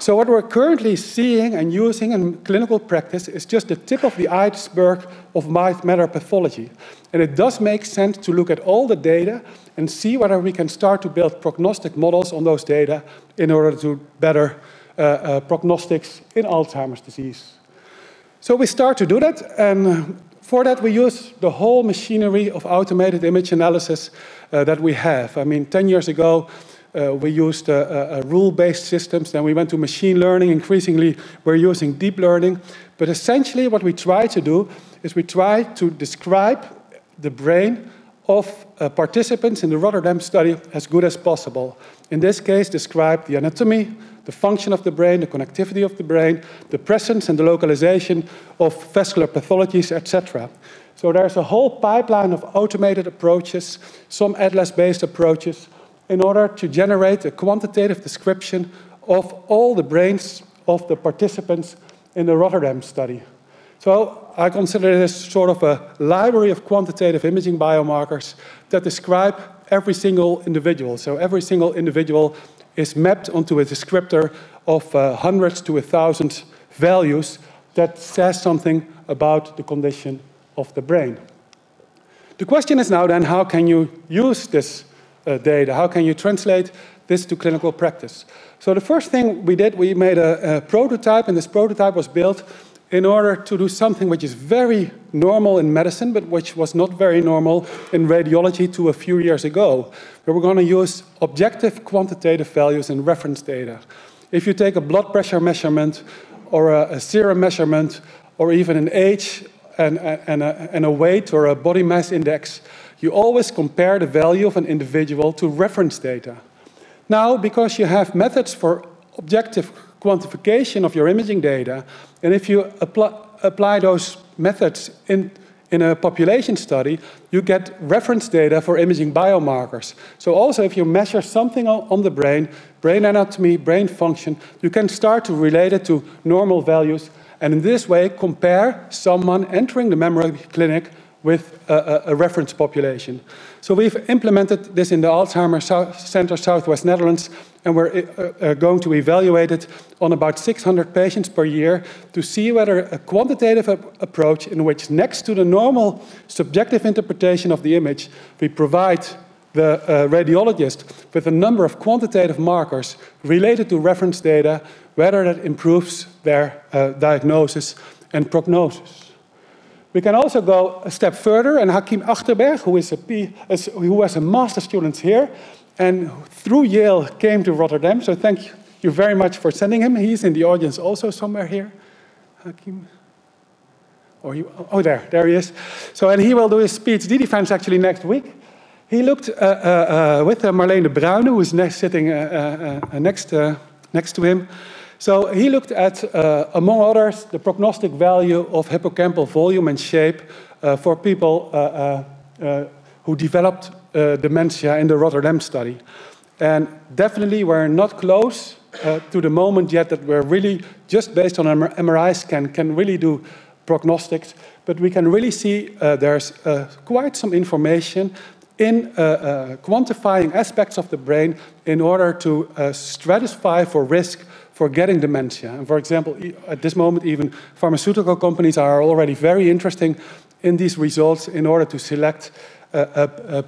So what we're currently seeing and using in clinical practice is just the tip of the iceberg of white matter pathology. And it does make sense to look at all the data and see whether we can start to build prognostic models on those data in order to better prognostics in Alzheimer's disease. So we start to do that, and for that we use the whole machinery of automated image analysis that we have. I mean, 10 years ago, we used rule-based systems, then we went to machine learning. Increasingly, we're using deep learning. But essentially, what we try to do is we try to describe the brain of participants in the Rotterdam study as good as possible. In this case, describe the anatomy, the function of the brain, the connectivity of the brain, the presence and the localization of vascular pathologies, etc. So there's a whole pipeline of automated approaches, some atlas-based approaches, in order to generate a quantitative description of all the brains of the participants in the Rotterdam study. So I consider this sort of a library of quantitative imaging biomarkers that describe every single individual. So every single individual is mapped onto a descriptor of hundreds to 1,000 values that says something about the condition of the brain. The question is now then, how can you use this data? How can you translate this to clinical practice? So the first thing we did, we made a prototype, and this prototype was built in order to do something which is very normal in medicine, but which was not very normal in radiology to a few years ago. We were going to use objective quantitative values and reference data. If you take a blood pressure measurement or a serum measurement or even an age and a weight or a body mass index, you always compare the value of an individual to reference data. Now, because you have methods for objective quantification of your imaging data, and if you apply those methods in a population study, you get reference data for imaging biomarkers. So also, if you measure something on the brain, brain anatomy, brain function, you can start to relate it to normal values, and in this way, compare someone entering the memory clinic with a reference population. So we've implemented this in the Alzheimer's Center Southwest Netherlands, and we're going to evaluate it on about 600 patients per year to see whether a quantitative approach in which next to the normal subjective interpretation of the image, we provide the radiologist with a number of quantitative markers related to reference data, whether that improves their diagnosis and prognosis. We can also go a step further, and Hakim Achterberg, who was a master's student here, and through Yale came to Rotterdam, so thank you very much for sending him. He's in the audience also somewhere here. Hakim. Oh, there he is. So, and he will do his PhD defense actually next week. He looked with Marlene de Bruyne, who is sitting next to him. So he looked at, among others, the prognostic value of hippocampal volume and shape for people who developed dementia in the Rotterdam study. And definitely we're not close to the moment yet that we're really, just based on an MRI scan, can really do prognostics, but we can really see there's quite some information in quantifying aspects of the brain in order to stratify for risk for getting dementia. And for example, at this moment, even pharmaceutical companies are already very interesting in these results in order to select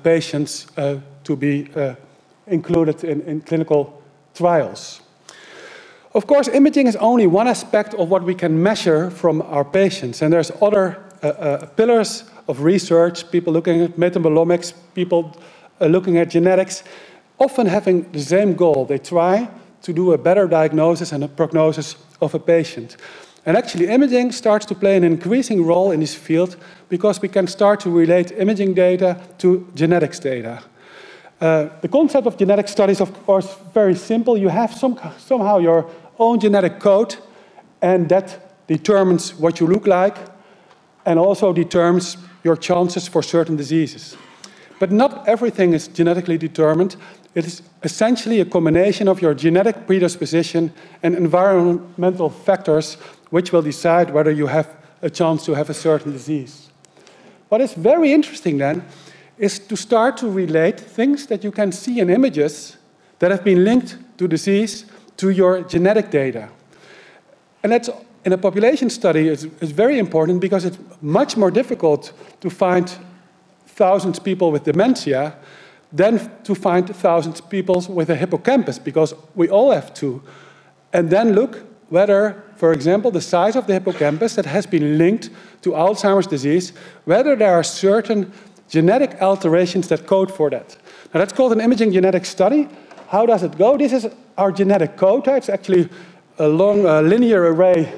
patients to be included in clinical trials. Of course, imaging is only one aspect of what we can measure from our patients. And there's other pillars of research, people looking at metabolomics, people looking at genetics, often having the same goal. They try to do a better diagnosis and a prognosis of a patient. And actually, imaging starts to play an increasing role in this field because we can start to relate imaging data to genetics data. The concept of genetic studies, of course, very simple. You have somehow your own genetic code, and that determines what you look like and also determines your chances for certain diseases. But not everything is genetically determined. It is essentially a combination of your genetic predisposition and environmental factors which will decide whether you have a chance to have a certain disease. What is very interesting then is to start to relate things that you can see in images that have been linked to disease to your genetic data. And that's, in a population study, is very important because it's much more difficult to find thousands of people with dementia than to find thousands of people with a hippocampus, because we all have two. And then look whether, for example, the size of the hippocampus that has been linked to Alzheimer's disease, whether there are certain genetic alterations that code for that. Now, that's called an imaging genetic study. How does it go? This is our genetic code. It's actually a long linear array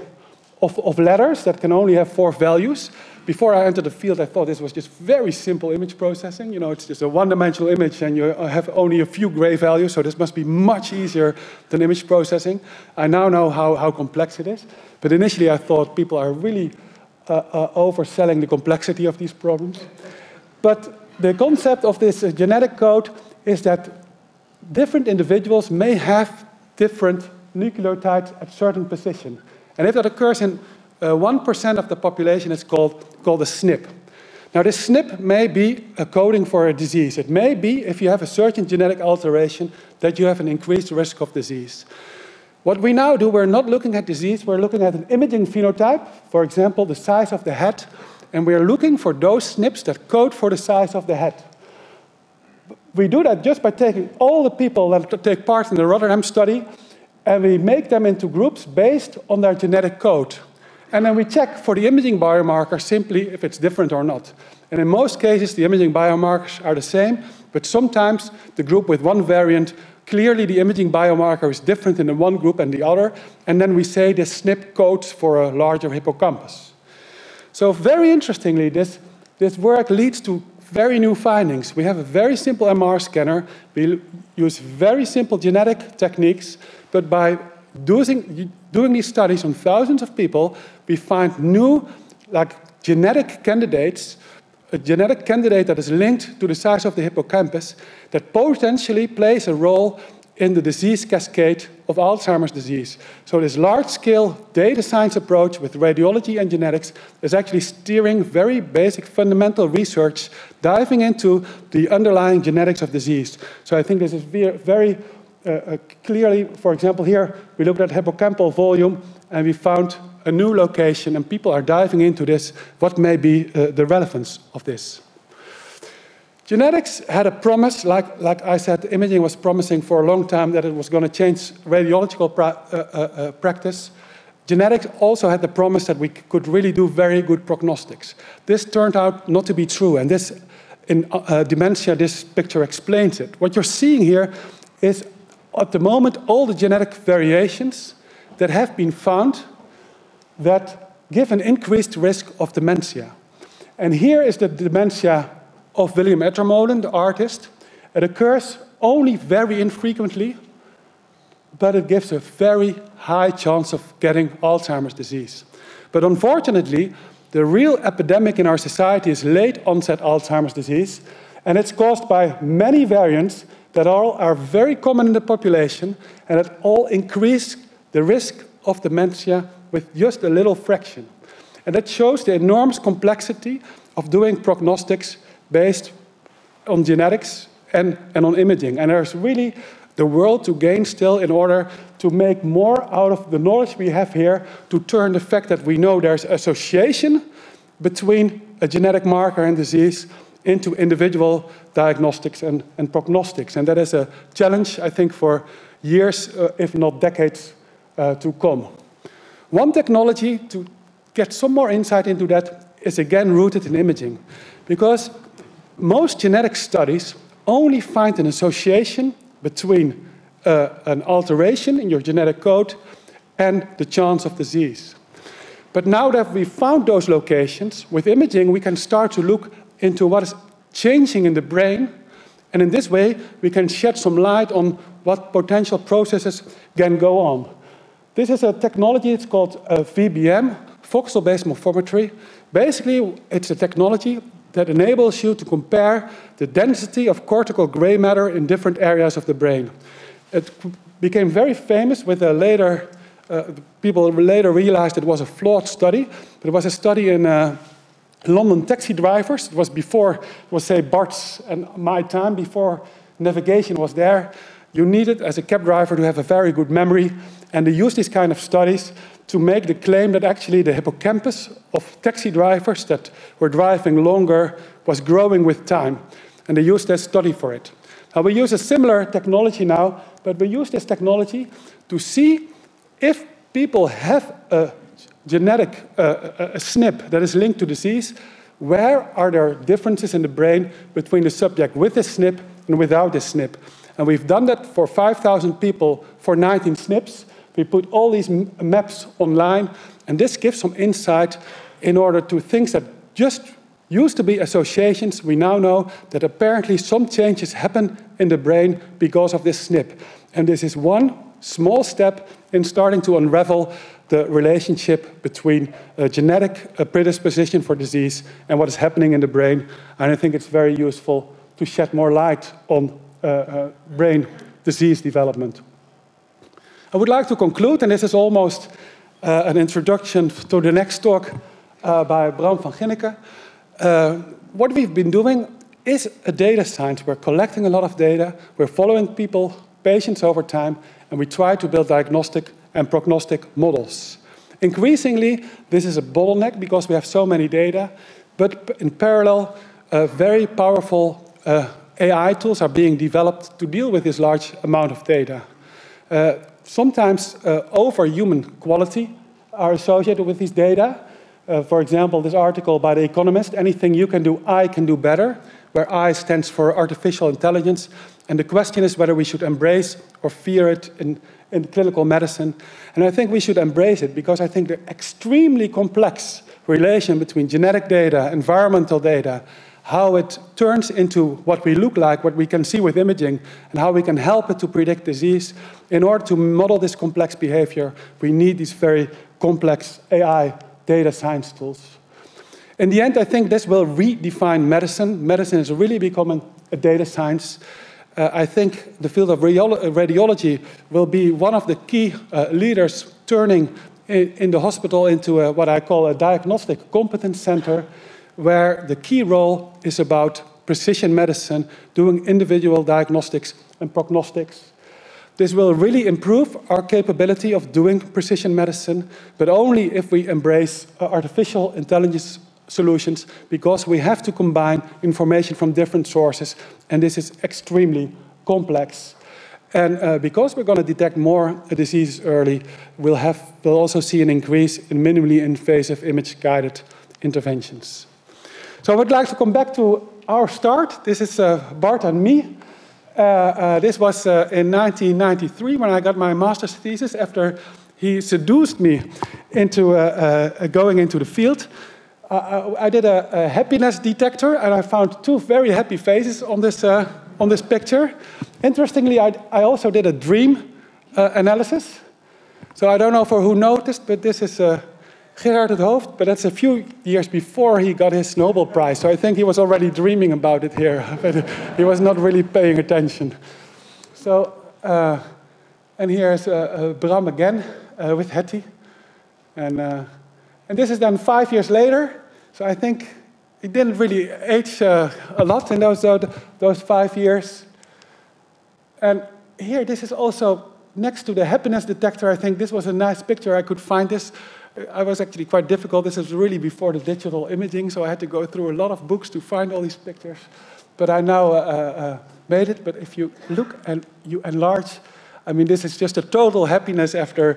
of letters that can only have 4 values. Before I entered the field, I thought this was just very simple image processing. You know, it's just a one-dimensional image, and you have only a few gray values, so this must be much easier than image processing. I now know how complex it is. But initially, I thought people are really overselling the complexity of these problems. But the concept of this genetic code is that different individuals may have different nucleotides at certain position. And if that occurs in 1% of the population, it's called a SNP. Now, this SNP may be a coding for a disease. It may be, if you have a certain genetic alteration, that you have an increased risk of disease. What we now do, we're not looking at disease, we're looking at an imaging phenotype, for example, the size of the head, and we are looking for those SNPs that code for the size of the head. We do that just by taking all the people that take part in the Rotterdam study, and we make them into groups based on their genetic code. And then we check for the imaging biomarker simply if it's different or not. And in most cases, the imaging biomarkers are the same, but sometimes the group with one variant, clearly the imaging biomarker is different in the one group and the other, and then we say the SNP codes for a larger hippocampus. So very interestingly, this work leads to very new findings. We have a very simple MR scanner. We use very simple genetic techniques, but by doing these studies on thousands of people, we find new genetic candidates, a genetic candidate that is linked to the size of the hippocampus that potentially plays a role in the disease cascade of Alzheimer's disease. So this large-scale data science approach with radiology and genetics is actually steering very basic fundamental research, diving into the underlying genetics of disease. So I think this is very clearly, for example, here we looked at hippocampal volume and we found a new location, and people are diving into this, what may be the relevance of this. Genetics had a promise, like I said, imaging was promising for a long time that it was going to change radiological practice. Genetics also had the promise that we could really do very good prognostics. This turned out not to be true, and this, in dementia, this picture explains it. What you're seeing here is, at the moment, all the genetic variations that have been found that give an increased risk of dementia. And here is the dementia of Willem Utermohlen, the artist. It occurs only very infrequently, but it gives a very high chance of getting Alzheimer's disease. But unfortunately, the real epidemic in our society is late-onset Alzheimer's disease, and it's caused by many variants that all are very common in the population, and it all increase the risk of dementia with just a little fraction. And that shows the enormous complexity of doing prognostics based on genetics and on imaging. And there's really the world to gain still in order to make more out of the knowledge we have here, to turn the fact that we know there's association between a genetic marker and disease into individual diagnostics and prognostics. And that is a challenge, I think, for years, if not decades, to come. One technology to get some more insight into that is again rooted in imaging, because most genetic studies only find an association between an alteration in your genetic code and the chance of disease. But now that we've found those locations, with imaging we can start to look into what is changing in the brain, and in this way we can shed some light on what potential processes can go on. This is a technology, it's called VBM, voxel-based morphometry. Basically, it's a technology that enables you to compare the density of cortical gray matter in different areas of the brain. It became very famous with a later, people later realized it was a flawed study, but it was a study in London taxi drivers. It was before, it was say Bart's and my time, before navigation was there. You needed, as a cab driver, to have a very good memory, and they used these kind of studies to make the claim that actually the hippocampus of taxi drivers that were driving longer was growing with time. And they used this study for it. Now we use a similar technology now, but we use this technology to see if people have a genetic a SNP that is linked to disease, where are there differences in the brain between the subject with the SNP and without the SNP. And we've done that for 5,000 people for 19 SNPs. We put all these maps online, and this gives some insight in order to things that just used to be associations. We now know that apparently some changes happen in the brain because of this SNP. And this is one small step in starting to unravel the relationship between a genetic predisposition for disease and what is happening in the brain. And I think it's very useful to shed more light on brain disease development. I would like to conclude, and this is almost an introduction to the next talk by Bram van Ginneken. What we've been doing is a data science. We're collecting a lot of data, we're following people, patients over time, and we try to build diagnostic and prognostic models. Increasingly, this is a bottleneck because we have so many data, but in parallel, very powerful AI tools are being developed to deal with this large amount of data. Sometimes over-human quality are associated with these data. For example, this article by The Economist, anything you can do, I can do better, where I stands for artificial intelligence. And the question is whether we should embrace or fear it in clinical medicine. And I think we should embrace it, because I think the extremely complex relation between genetic data, environmental data, how it turns into what we look like, what we can see with imaging, and how we can help it to predict disease. In order to model this complex behavior, we need these very complex AI data science tools. In the end, I think this will redefine medicine. Medicine is really becoming a data science. I think the field of radiology will be one of the key leaders turning in the hospital into a, what I call a diagnostic competence center, where the key role is about precision medicine, doing individual diagnostics and prognostics. This will really improve our capability of doing precision medicine, but only if we embrace artificial intelligence solutions because we have to combine information from different sources, and this is extremely complex. And because we're going to detect more diseases early, we'll also see an increase in minimally invasive image-guided interventions. So I would like to come back to our start. This is Bart and me. This was in 1993 when I got my master's thesis after he seduced me into going into the field. I did a happiness detector, and I found two very happy faces on this picture. Interestingly, I also did a dream analysis. So I don't know for who noticed, but this is Gerard het Hoofd, but that's a few years before he got his Nobel Prize. So I think he was already dreaming about it here, but he was not really paying attention. So, and here's Bram again with Hetty. And this is done 5 years later. So I think it didn't really age a lot in those 5 years. And here, this is also next to the happiness detector. I think this was a nice picture. I could find this. I was actually quite difficult. This is really before the digital imaging, so I had to go through a lot of books to find all these pictures. But I now made it. But if you look and you enlarge, I mean, this is just a total happiness after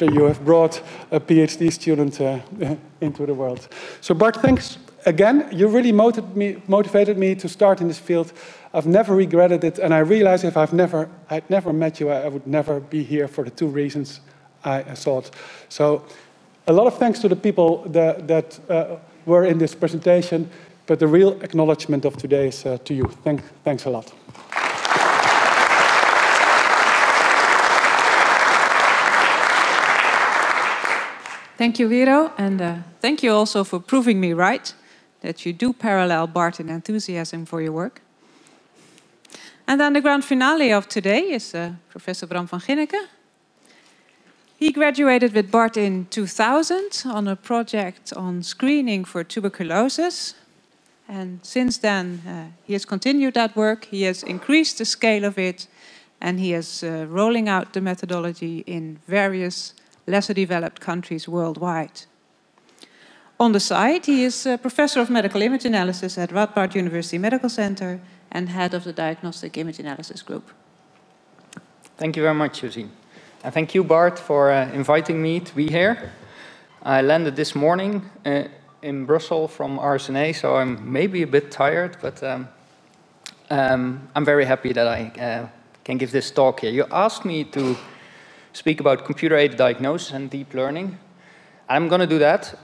you have brought a PhD student into the world. So Bart, thanks again. You really motivated me to start in this field. I've never regretted it, and I realize if I'd never met you, I would never be here for the two reasons I thought. So a lot of thanks to the people that were in this presentation, but the real acknowledgement of today is to you. Thanks a lot. Thank you, Wiro, and thank you also for proving me right, that you do parallel Bart in enthusiasm for your work. And then the grand finale of today is Professor Bram van Ginneken. He graduated with Bart in 2000 on a project on screening for tuberculosis. And since then, he has continued that work, he has increased the scale of it, and he is rolling out the methodology in various lesser developed countries worldwide. On the side, he is a professor of medical image analysis at Radboud University Medical Center and head of the Diagnostic Image Analysis Group. Thank you very much, Josine. And thank you, Bart, for inviting me to be here. I landed this morning in Brussels from RSNA, so I'm maybe a bit tired, but I'm very happy that I can give this talk here. You asked me to speak about computer-aided diagnosis and deep learning. I'm going to do that,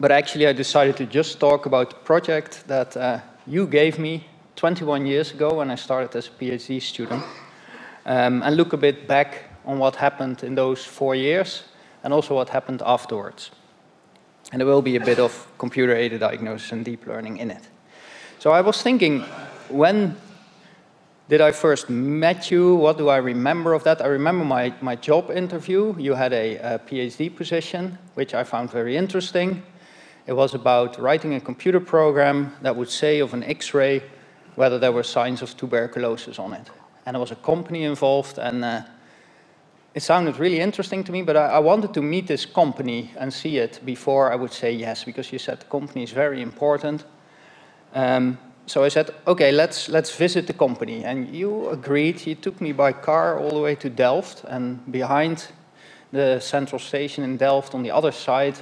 but actually I decided to just talk about a project that you gave me 21 years ago when I started as a PhD student, and look a bit back on what happened in those 4 years and also what happened afterwards. And there will be a bit of computer-aided diagnosis and deep learning in it. So I was thinking, when did I first met you? What do I remember of that? I remember my job interview. You had a PhD position, which I found very interesting. It was about writing a computer program that would say of an X-ray whether there were signs of tuberculosis on it. And there was a company involved, and it sounded really interesting to me, but I wanted to meet this company and see it before I would say yes, because you said the company is very important. So I said, okay, let's visit the company. And you agreed. You took me by car all the way to Delft. And behind the central station in Delft, on the other side,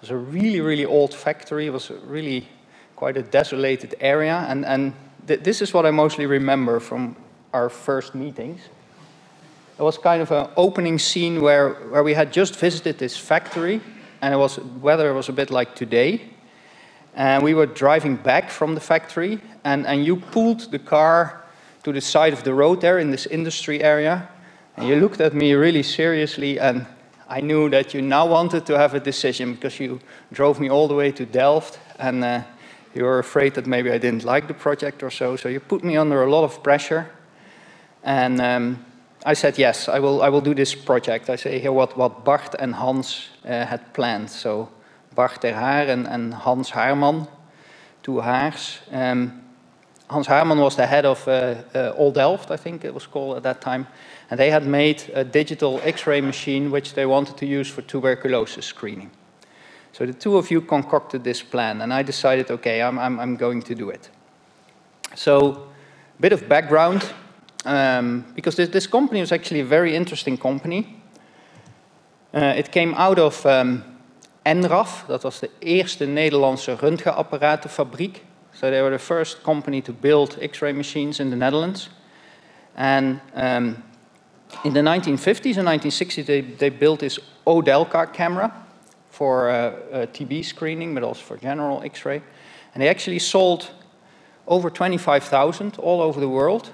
was a really, really old factory. It was really quite a desolated area. And this is what I mostly remember from our first meetings. It was kind of an opening scene where we had just visited this factory. And weather was a bit like today. And we were driving back from the factory, and you pulled the car to the side of the road there in this industry area. And you looked at me really seriously, and I knew that you now wanted to have a decision because you drove me all the way to Delft, and you were afraid that maybe I didn't like the project or so. So you put me under a lot of pressure, and I said, yes, I will do this project. I say here what Bart and Hans had planned. So Bart ter Haar and Hans Haarman, two Haars. Hans Haarman was the head of Old Delft, I think it was called at that time. And they had made a digital X-ray machine which they wanted to use for tuberculosis screening. So the two of you concocted this plan, and I decided, okay, I'm going to do it. So a bit of background, because this company was actually a very interesting company. It came out of ENRAF, dat was de eerste Nederlandse röntgenapparatenfabriek. So they were the first company to build X-ray machines in the Netherlands. And in the 1950s and 1960s, they built this Odelka camera for TB screening, but also for general X-ray. And they actually sold over 25,000 all over the world.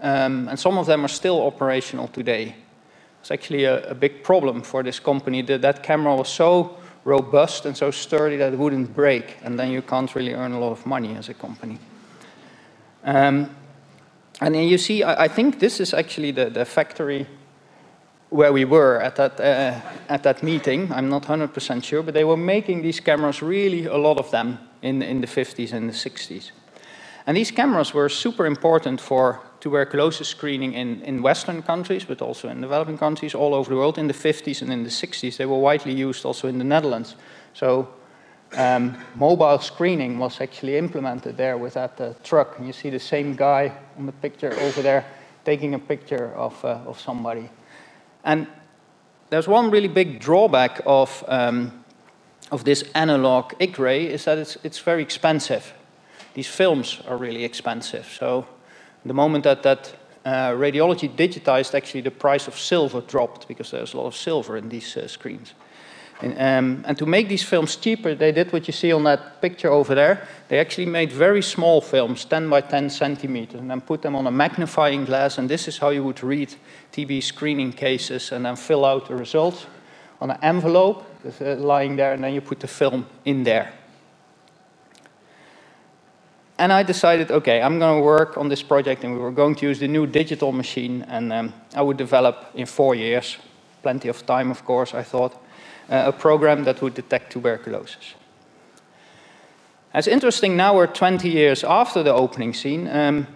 And some of them are still operational today. It's actually a big problem for this company. That camera was so robust and so sturdy that it wouldn't break, and then you can't really earn a lot of money as a company. And then you see, I think this is actually the factory where we were at that meeting. I'm not 100% sure, but they were making these cameras, really a lot of them, in the 50s and the 60s. And these cameras were super important for tuberculosis screening in Western countries, but also in developing countries all over the world. In the 50s and in the 60s, they were widely used also in the Netherlands. So mobile screening was actually implemented there with that truck. And you see the same guy on the picture over there taking a picture of somebody. And there's one really big drawback of this analog X-ray is that it's very expensive. These films are really expensive. So the moment that radiology digitized, actually the price of silver dropped, because there's a lot of silver in these screens. And to make these films cheaper, they did what you see on that picture over there. They actually made very small films, 10 by 10 centimeters, and then put them on a magnifying glass. And this is how you would read TB screening cases, and then fill out the results on an envelope lying there, and then you put the film in there. And I decided, okay, I'm going to work on this project, and we were going to use the new digital machine, and I would develop in 4 years, plenty of time, of course, I thought, a program that would detect tuberculosis. It's interesting, now we're 20 years after the opening scene. The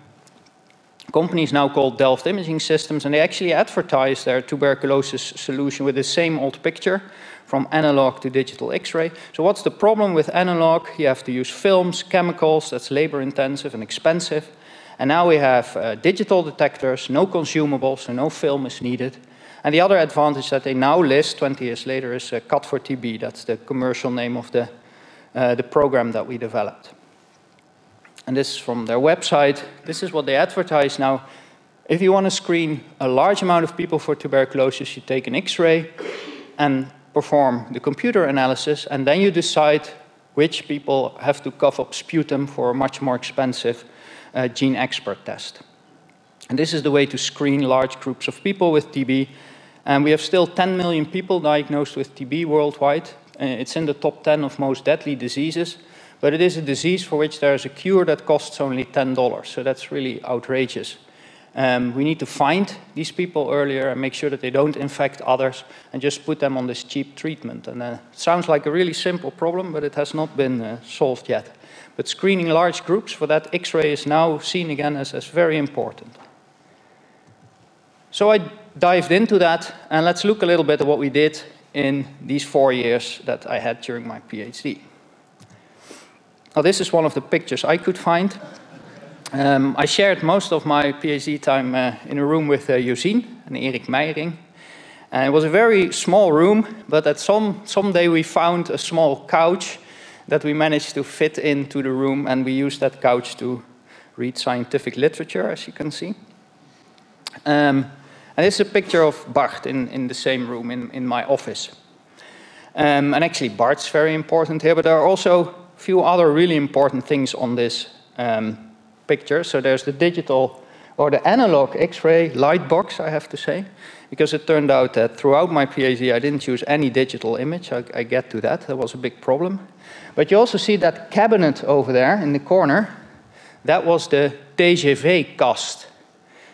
company is now called Delft Imaging Systems, and they actually advertise their tuberculosis solution with the same old picture, from analog to digital X-ray. So what's the problem with analog? You have to use films, chemicals, that's labor-intensive and expensive. And now we have digital detectors, no consumables, so no film is needed. And the other advantage that they now list, 20 years later, is Cut4TB. That's the commercial name of the program that we developed. And this is from their website. This is what they advertise now. If you want to screen a large amount of people for tuberculosis, you take an X-ray and perform the computer analysis, and then you decide which people have to cough up sputum for a much more expensive gene expert test. And this is the way to screen large groups of people with TB. And we have still 10 million people diagnosed with TB worldwide. It's in the top 10 of most deadly diseases, but it is a disease for which there is a cure that costs only $10. So that's really outrageous. We need to find these people earlier and make sure that they don't infect others, and just put them on this cheap treatment. And it sounds like a really simple problem, but it has not been solved yet. But screening large groups for that X-ray is now seen again as very important. So I dived into that, and let's look a little bit at what we did in these 4 years that I had during my PhD. Now, this is one of the pictures I could find. I shared most of my PhD time in a room with Josien and Erik Meijering. It was a very small room, but at some day we found a small couch that we managed to fit into the room, and we used that couch to read scientific literature, as you can see. And this is a picture of Bart in the same room in my office. And actually, Bart's very important here, but there are also a few other really important things on this picture. So there's the digital or the analog X-ray light box, I have to say, because it turned out that throughout my PhD I didn't use any digital image. I get to that. That was a big problem. But you also see that cabinet over there in the corner. That was the TGV kast.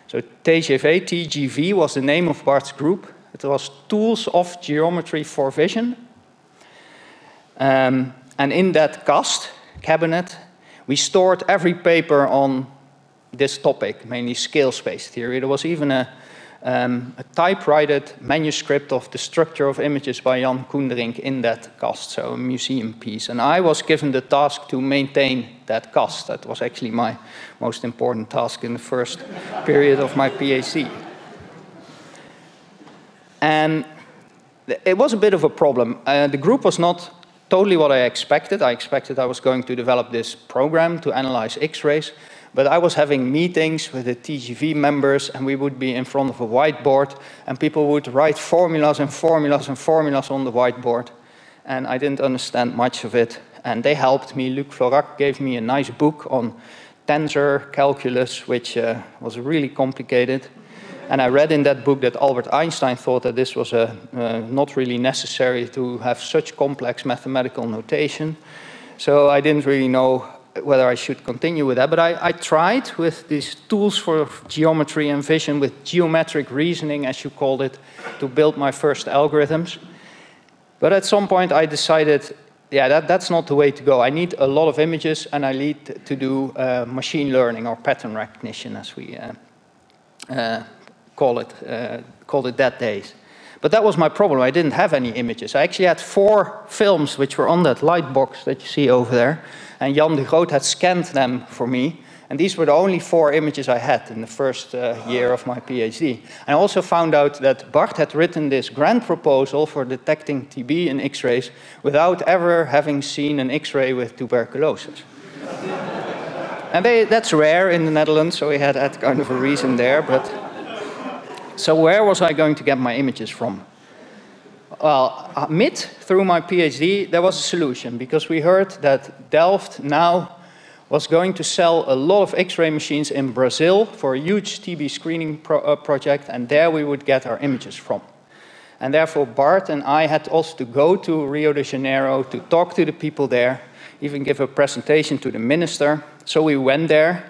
So TGV was the name of Bart's group. It was Tools of Geometry for Vision. And in that kast, cabinet, we stored every paper on this topic, mainly scale space theory. There was even a, a typewritten manuscript of the structure of images by Jan Koenderink in that cast, so a museum piece. And I was given the task to maintain that cast. That was actually my most important task in the first period of my PhD. And it was a bit of a problem. The group was not totally what I expected. I expected I was going to develop this program to analyze X-rays, but I was having meetings with the TGV members, and we would be in front of a whiteboard, and people would write formulas and formulas and formulas on the whiteboard, and I didn't understand much of it. And they helped me. Luc Florack gave me a nice book on tensor calculus, which was really complicated. And I read in that book that Albert Einstein thought that this was not really necessary to have such complex mathematical notation. So I didn't really know whether I should continue with that. But I tried with these tools for geometry and vision, with geometric reasoning, as you called it, to build my first algorithms. But at some point I decided, yeah, that's not the way to go. I need a lot of images, and I need to do machine learning or pattern recognition, as we called it that days. But that was my problem. I didn't have any images. I actually had 4 films which were on that light box that you see over there, and Jan de Groot had scanned them for me, and these were the only 4 images I had in the first year of my PhD. I also found out that Bart had written this grand proposal for detecting TB in X-rays without ever having seen an X-ray with tuberculosis. And that's rare in the Netherlands, so we had that kind of a reason there, but... So where was I going to get my images from? Well, mid through my PhD, there was a solution, because we heard that Delft now was going to sell a lot of X-ray machines in Brazil for a huge TB screening project, and there we would get our images from. And therefore, Bart and I had also to go to Rio de Janeiro to talk to the people there, even give a presentation to the minister. So we went there,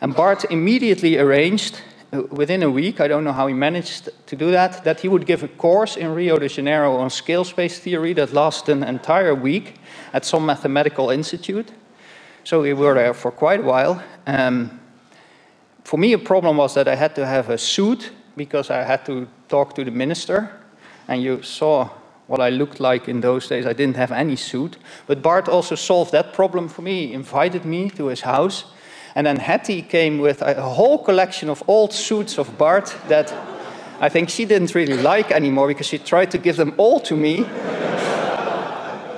and Bart immediately arranged, within a week, I don't know how he managed to do that, that he would give a course in Rio de Janeiro on scale space theory that lasted an entire week at some mathematical institute. So we were there for quite a while. For me, a problem was that I had to have a suit, because I had to talk to the minister. And you saw what I looked like in those days. I didn't have any suit. But Bart also solved that problem for me. He invited me to his house. And then Hattie came with a whole collection of old suits of Bart that I think she didn't really like anymore, because she tried to give them all to me.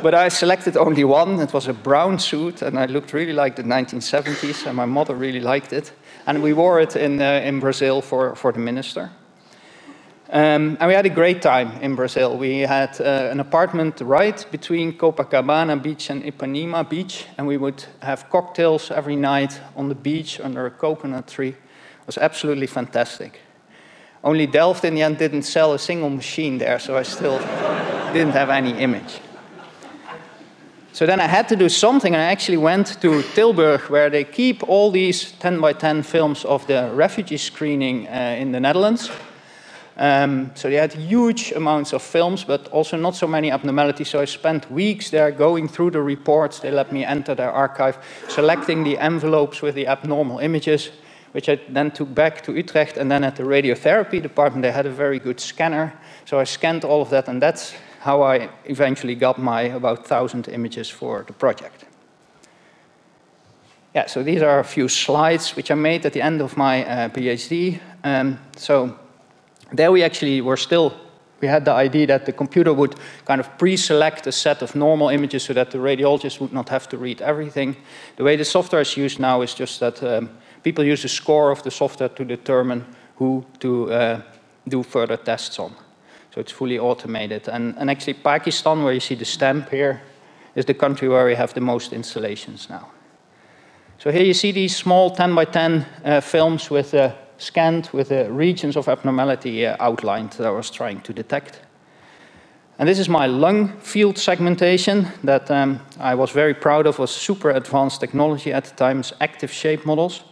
But I selected only one. It was a brown suit, and I looked really like the 1970s, and my mother really liked it. And we wore it in Brazil for the minister. And we had a great time in Brazil. We had an apartment right between Copacabana Beach and Ipanema Beach, and we would have cocktails every night on the beach under a coconut tree. It was absolutely fantastic. Only Delft in the end didn't sell a single machine there, so I still didn't have any image. So then I had to do something, and I actually went to Tilburg, where they keep all these 10 by 10 films of the refugee screening in the Netherlands. So they had huge amounts of films, but also not so many abnormalities. So I spent weeks there going through the reports. They let me enter their archive, selecting the envelopes with the abnormal images, which I then took back to Utrecht. And then at the radiotherapy department, they had a very good scanner. So I scanned all of that, and that's how I eventually got my about 1,000 images for the project. Yeah, so these are a few slides which I made at the end of my PhD. There we actually were still, we had the idea that the computer would kind of pre-select a set of normal images so that the radiologist would not have to read everything. The way the software is used now is just that people use the score of the software to determine who to do further tests on. So it's fully automated. And actually Pakistan, where you see the stamp here, is the country where we have the most installations now. So here you see these small 10 by 10 films with scanned with the regions of abnormality outlined that I was trying to detect. And this is my lung field segmentation that I was very proud of. It was super advanced technology at the time, active shape models.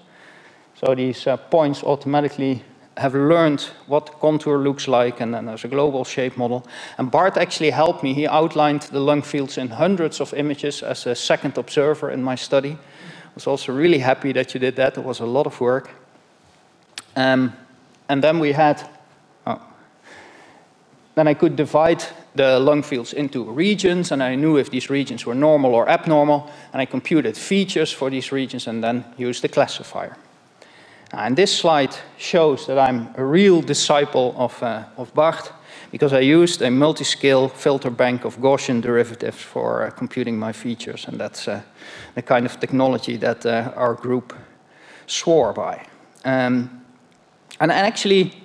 So these points automatically have learned what the contour looks like, and then there's a global shape model. And Bart actually helped me. He outlined the lung fields in hundreds of images as a second observer in my study. I was also really happy that you did that. It was a lot of work. And then we had Then I could divide the lung fields into regions, and I knew if these regions were normal or abnormal, and I computed features for these regions and then used the classifier. And this slide shows that I'm a real disciple of Bart, because I used a multi-scale filter bank of Gaussian derivatives for computing my features, and that's the kind of technology that our group swore by. And actually,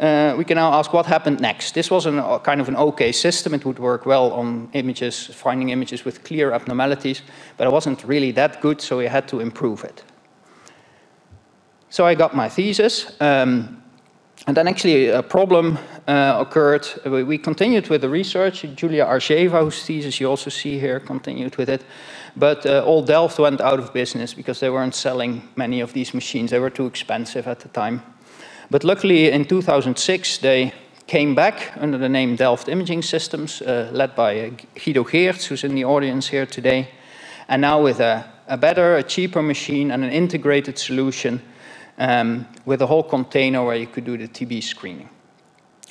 we can now ask what happened next. This was a kind of an okay system. It would work well on images, finding images with clear abnormalities, but it wasn't really that good, so we had to improve it. So I got my thesis, and then actually a problem occurred. We continued with the research. Julia Arceva, whose thesis you also see here, continued with it. But all Delft went out of business because they weren't selling many of these machines. They were too expensive at the time. But luckily, in 2006, they came back under the name Delft Imaging Systems, led by Guido Geertz, who's in the audience here today. And now with a better, a cheaper machine and an integrated solution with a whole container where you could do the TB screening.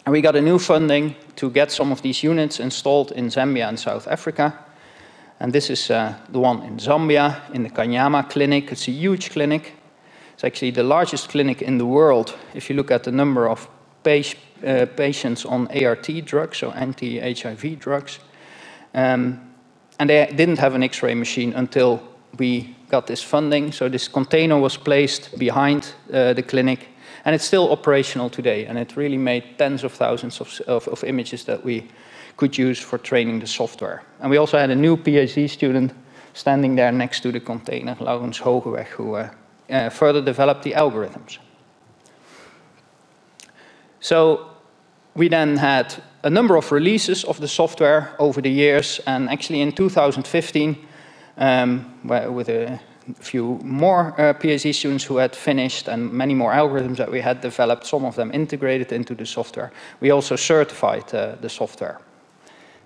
And we got a new funding to get some of these units installed in Zambia and South Africa. And this is the one in Zambia, in the Kanyama Clinic. It's a huge clinic. It's actually the largest clinic in the world if you look at the number of patients on ART drugs, so anti-HIV drugs. And they didn't have an X-ray machine until we got this funding. So this container was placed behind the clinic, and it's still operational today. And it really made tens of thousands of images that we could use for training the software. And we also had a new PhD student standing there next to the container, Laurens Hogeweg, who further develop the algorithms. So we then had a number of releases of the software over the years, and actually in 2015, with a few more PhD students who had finished and many more algorithms that we had developed, some of them integrated into the software, we also certified the software.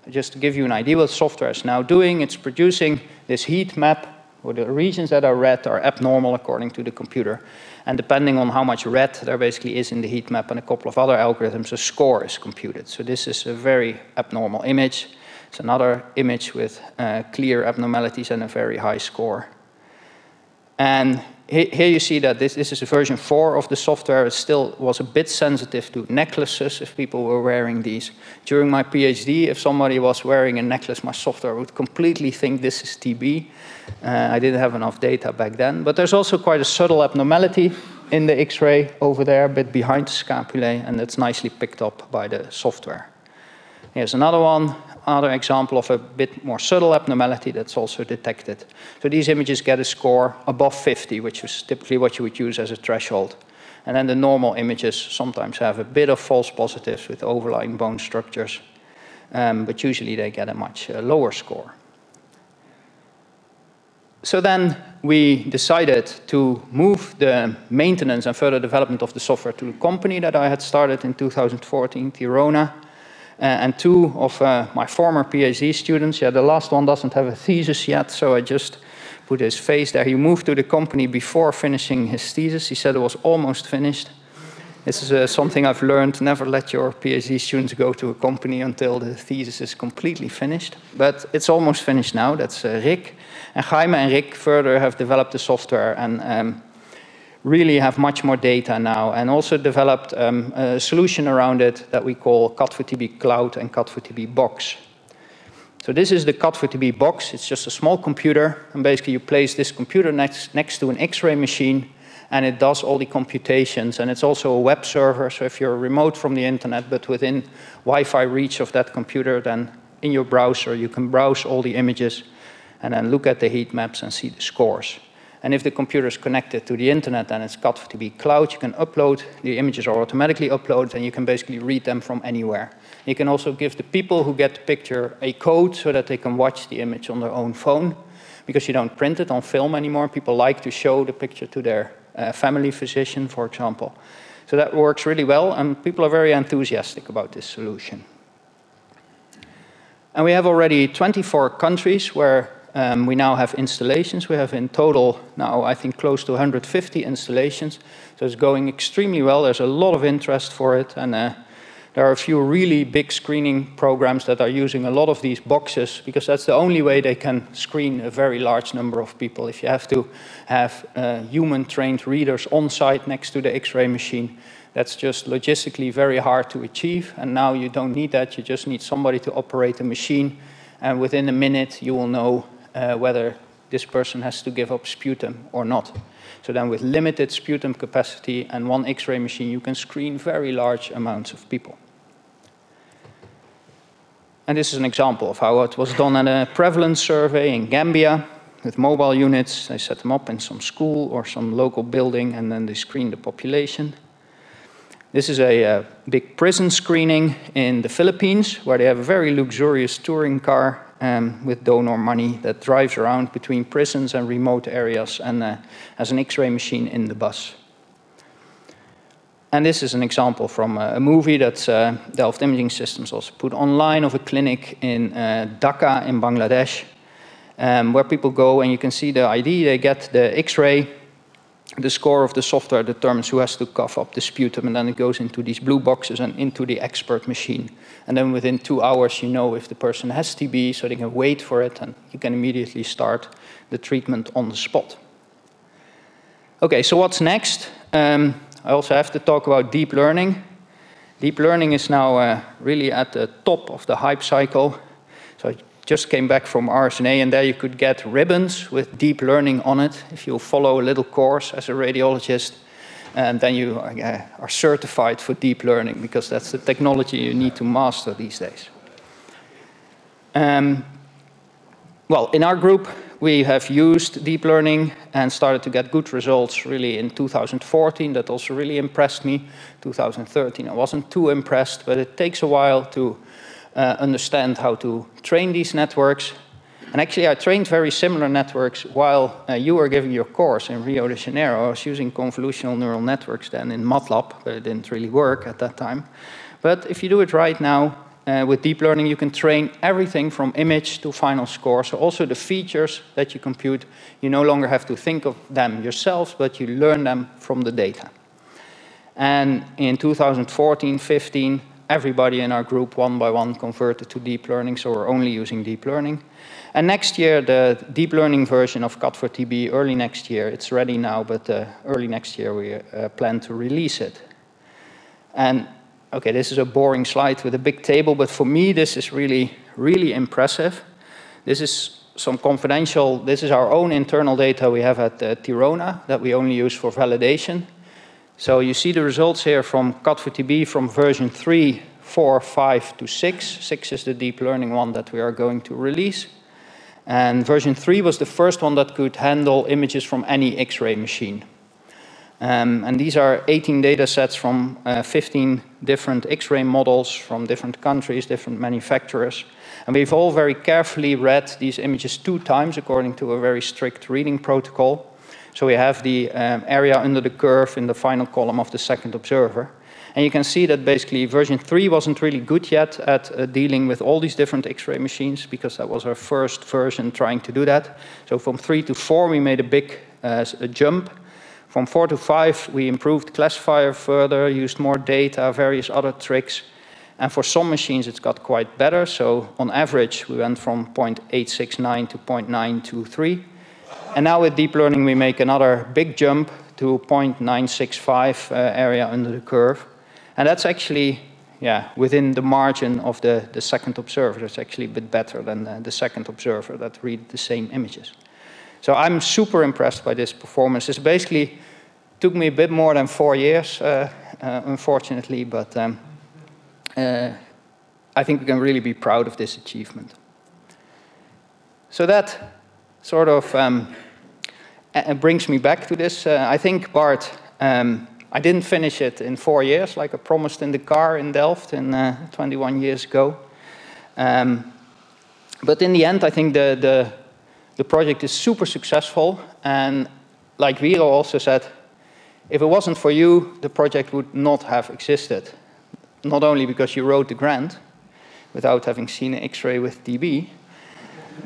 Just to give you an idea what software is now doing, it's producing this heat map. Or the regions that are red are abnormal according to the computer. And depending on how much red there basically is in the heat map and a couple of other algorithms, a score is computed. So this is a very abnormal image. It's another image with clear abnormalities and a very high score. And here you see that this is a version 4 of the software. It still was a bit sensitive to necklaces if people were wearing these. During my PhD, if somebody was wearing a necklace, my software would completely think this is TB. I didn't have enough data back then. But there's also quite a subtle abnormality in the X-ray over there, a bit behind the scapulae, and that's nicely picked up by the software. Here's another one. Another example of a bit more subtle abnormality that's also detected. So these images get a score above 50, which is typically what you would use as a threshold. And then the normal images sometimes have a bit of false positives with overlying bone structures, but usually they get a much lower score. So then we decided to move the maintenance and further development of the software to the company that I had started in 2014, Thirona. And two of my former PhD students, the last one doesn't have a thesis yet, so I just put his face there. He moved to the company before finishing his thesis. He said it was almost finished. This is something I've learned. Never let your PhD students go to a company until the thesis is completely finished. But it's almost finished now. That's Rick. And Jaime and Rick further have developed the software and really have much more data now, and also developed a solution around it that we call Cut4TB Cloud and Cut4TB Box. So this is the Cut4TB Box. It's just a small computer, and basically you place this computer next to an X-ray machine, and it does all the computations, and it's also a web server, so if you're remote from the internet but within Wi-Fi reach of that computer, then in your browser you can browse all the images and then look at the heat maps and see the scores. And if the computer is connected to the internet, then it's Cut4TB Cloud. You can upload, the images are automatically uploaded, and you can basically read them from anywhere. You can also give the people who get the picture a code so that they can watch the image on their own phone, because you don't print it on film anymore. People like to show the picture to their family physician, for example. So that works really well, and people are very enthusiastic about this solution. And we have already 24 countries where we now have installations. We have in total now, I think, close to 150 installations. So it's going extremely well. There's a lot of interest for it. And There are a few really big screening programs that are using a lot of these boxes, because that's the only way they can screen a very large number of people. If you have to have human-trained readers on site next to the X-ray machine, that's just logistically very hard to achieve. And now you don't need that. You just need somebody to operate the machine. And within a minute, you will know whether this person has to give up sputum or not. So then with limited sputum capacity and one X-ray machine, you can screen very large amounts of people. And this is an example of how it was done in a prevalence survey in Gambia with mobile units. They set them up in some school or some local building, and then they screened the population. This is a big prison screening in the Philippines, where they have a very luxurious touring car with donor money that drives around between prisons and remote areas, and has an X-ray machine in the bus. And this is an example from a movie that Delft Imaging Systems also put online, of a clinic in Dhaka in Bangladesh, where people go and you can see the ID, they get the X-ray, the score of the software determines who has to cough up the sputum, and then it goes into these blue boxes and into the expert machine. And then within 2 hours, you know if the person has TB, so they can wait for it, and you can immediately start the treatment on the spot. Okay, so what's next? I also have to talk about deep learning. Deep learning is now really at the top of the hype cycle. So I just came back from RSNA, and there you could get ribbons with deep learning on it. If you follow a little course as a radiologist, and then you are certified for deep learning, because that's the technology you need to master these days. Well, in our group, we have used deep learning and started to get good results really in 2014. That also really impressed me. 2013, I wasn't too impressed, but it takes a while to understand how to train these networks. And actually, I trained very similar networks while you were giving your course in Rio de Janeiro. I was using convolutional neural networks then in MATLAB, but it didn't really work at that time. But if you do it right now, with deep learning, you can train everything from image to final score. So also the features that you compute, you no longer have to think of them yourselves, but you learn them from the data. And in 2014, 15, everybody in our group, one by one, converted to deep learning, so we're only using deep learning. And next year, the deep learning version of Cut4TB, early next year, it's ready now, but early next year we plan to release it. And okay, this is a boring slide with a big table, but for me this is really, really impressive. This is some confidential, this is our own internal data we have at Thirona that we only use for validation. So you see the results here from Cut4TB from version 3, 4, 5 to 6. 6 is the deep learning one that we are going to release. And version 3 was the first one that could handle images from any X-ray machine. And these are 18 data sets from 15 different X-ray models from different countries, different manufacturers. And we've all very carefully read these images 2 times according to a very strict reading protocol. So we have the area under the curve in the final column of the second observer. And you can see that basically version 3 wasn't really good yet at dealing with all these different X-ray machines, because that was our first version trying to do that. So from 3 to 4 we made a big jump. From 4 to 5 we improved classifier further, used more data, various other tricks. And for some machines it's got quite better. So on average we went from 0.869 to 0.923. And now with deep learning, we make another big jump to 0.965 area under the curve. And that's actually, yeah, within the margin of the second observer. It's actually a bit better than the second observer that read the same images. So I'm super impressed by this performance. It basically took me a bit more than 4 years, unfortunately, but I think we can really be proud of this achievement. So that sort of brings me back to this. I think, Bart, I didn't finish it in 4 years, like I promised in the car in Delft in 21 years ago. But in the end, I think the project is super successful. And like Wiro also said, if it wasn't for you, the project would not have existed. Not only because you wrote the grant without having seen an X-ray with TB,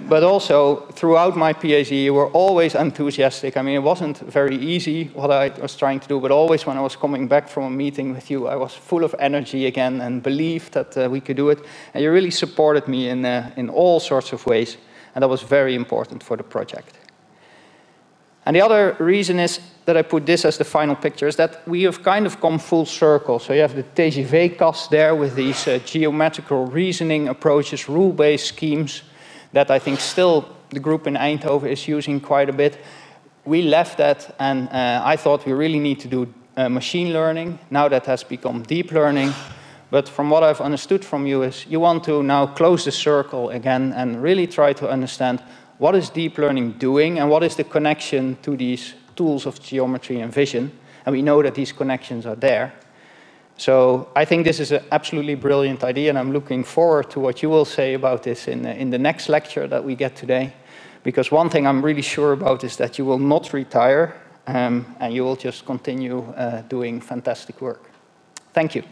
But also, throughout my PhD, you were always enthusiastic. I mean, it wasn't very easy what I was trying to do, but always when I was coming back from a meeting with you, I was full of energy again and believed that we could do it. And you really supported me in all sorts of ways, and that was very important for the project. And the other reason is that I put this as the final picture, is that we have kind of come full circle. So you have the TGV-kast there with these geometrical reasoning approaches, rule-based schemes, that I think still the group in Eindhoven is using quite a bit. We left that, and I thought we really need to do machine learning. Now that has become deep learning. But from what I've understood from you is you want to now close the circle again and really try to understand what is deep learning doing and what is the connection to these tools of geometry and vision. And we know that these connections are there. So I think this is an absolutely brilliant idea, and I'm looking forward to what you will say about this in the next lecture that we get today. Because one thing I'm really sure about is that you will not retire, and you will just continue doing fantastic work. Thank you.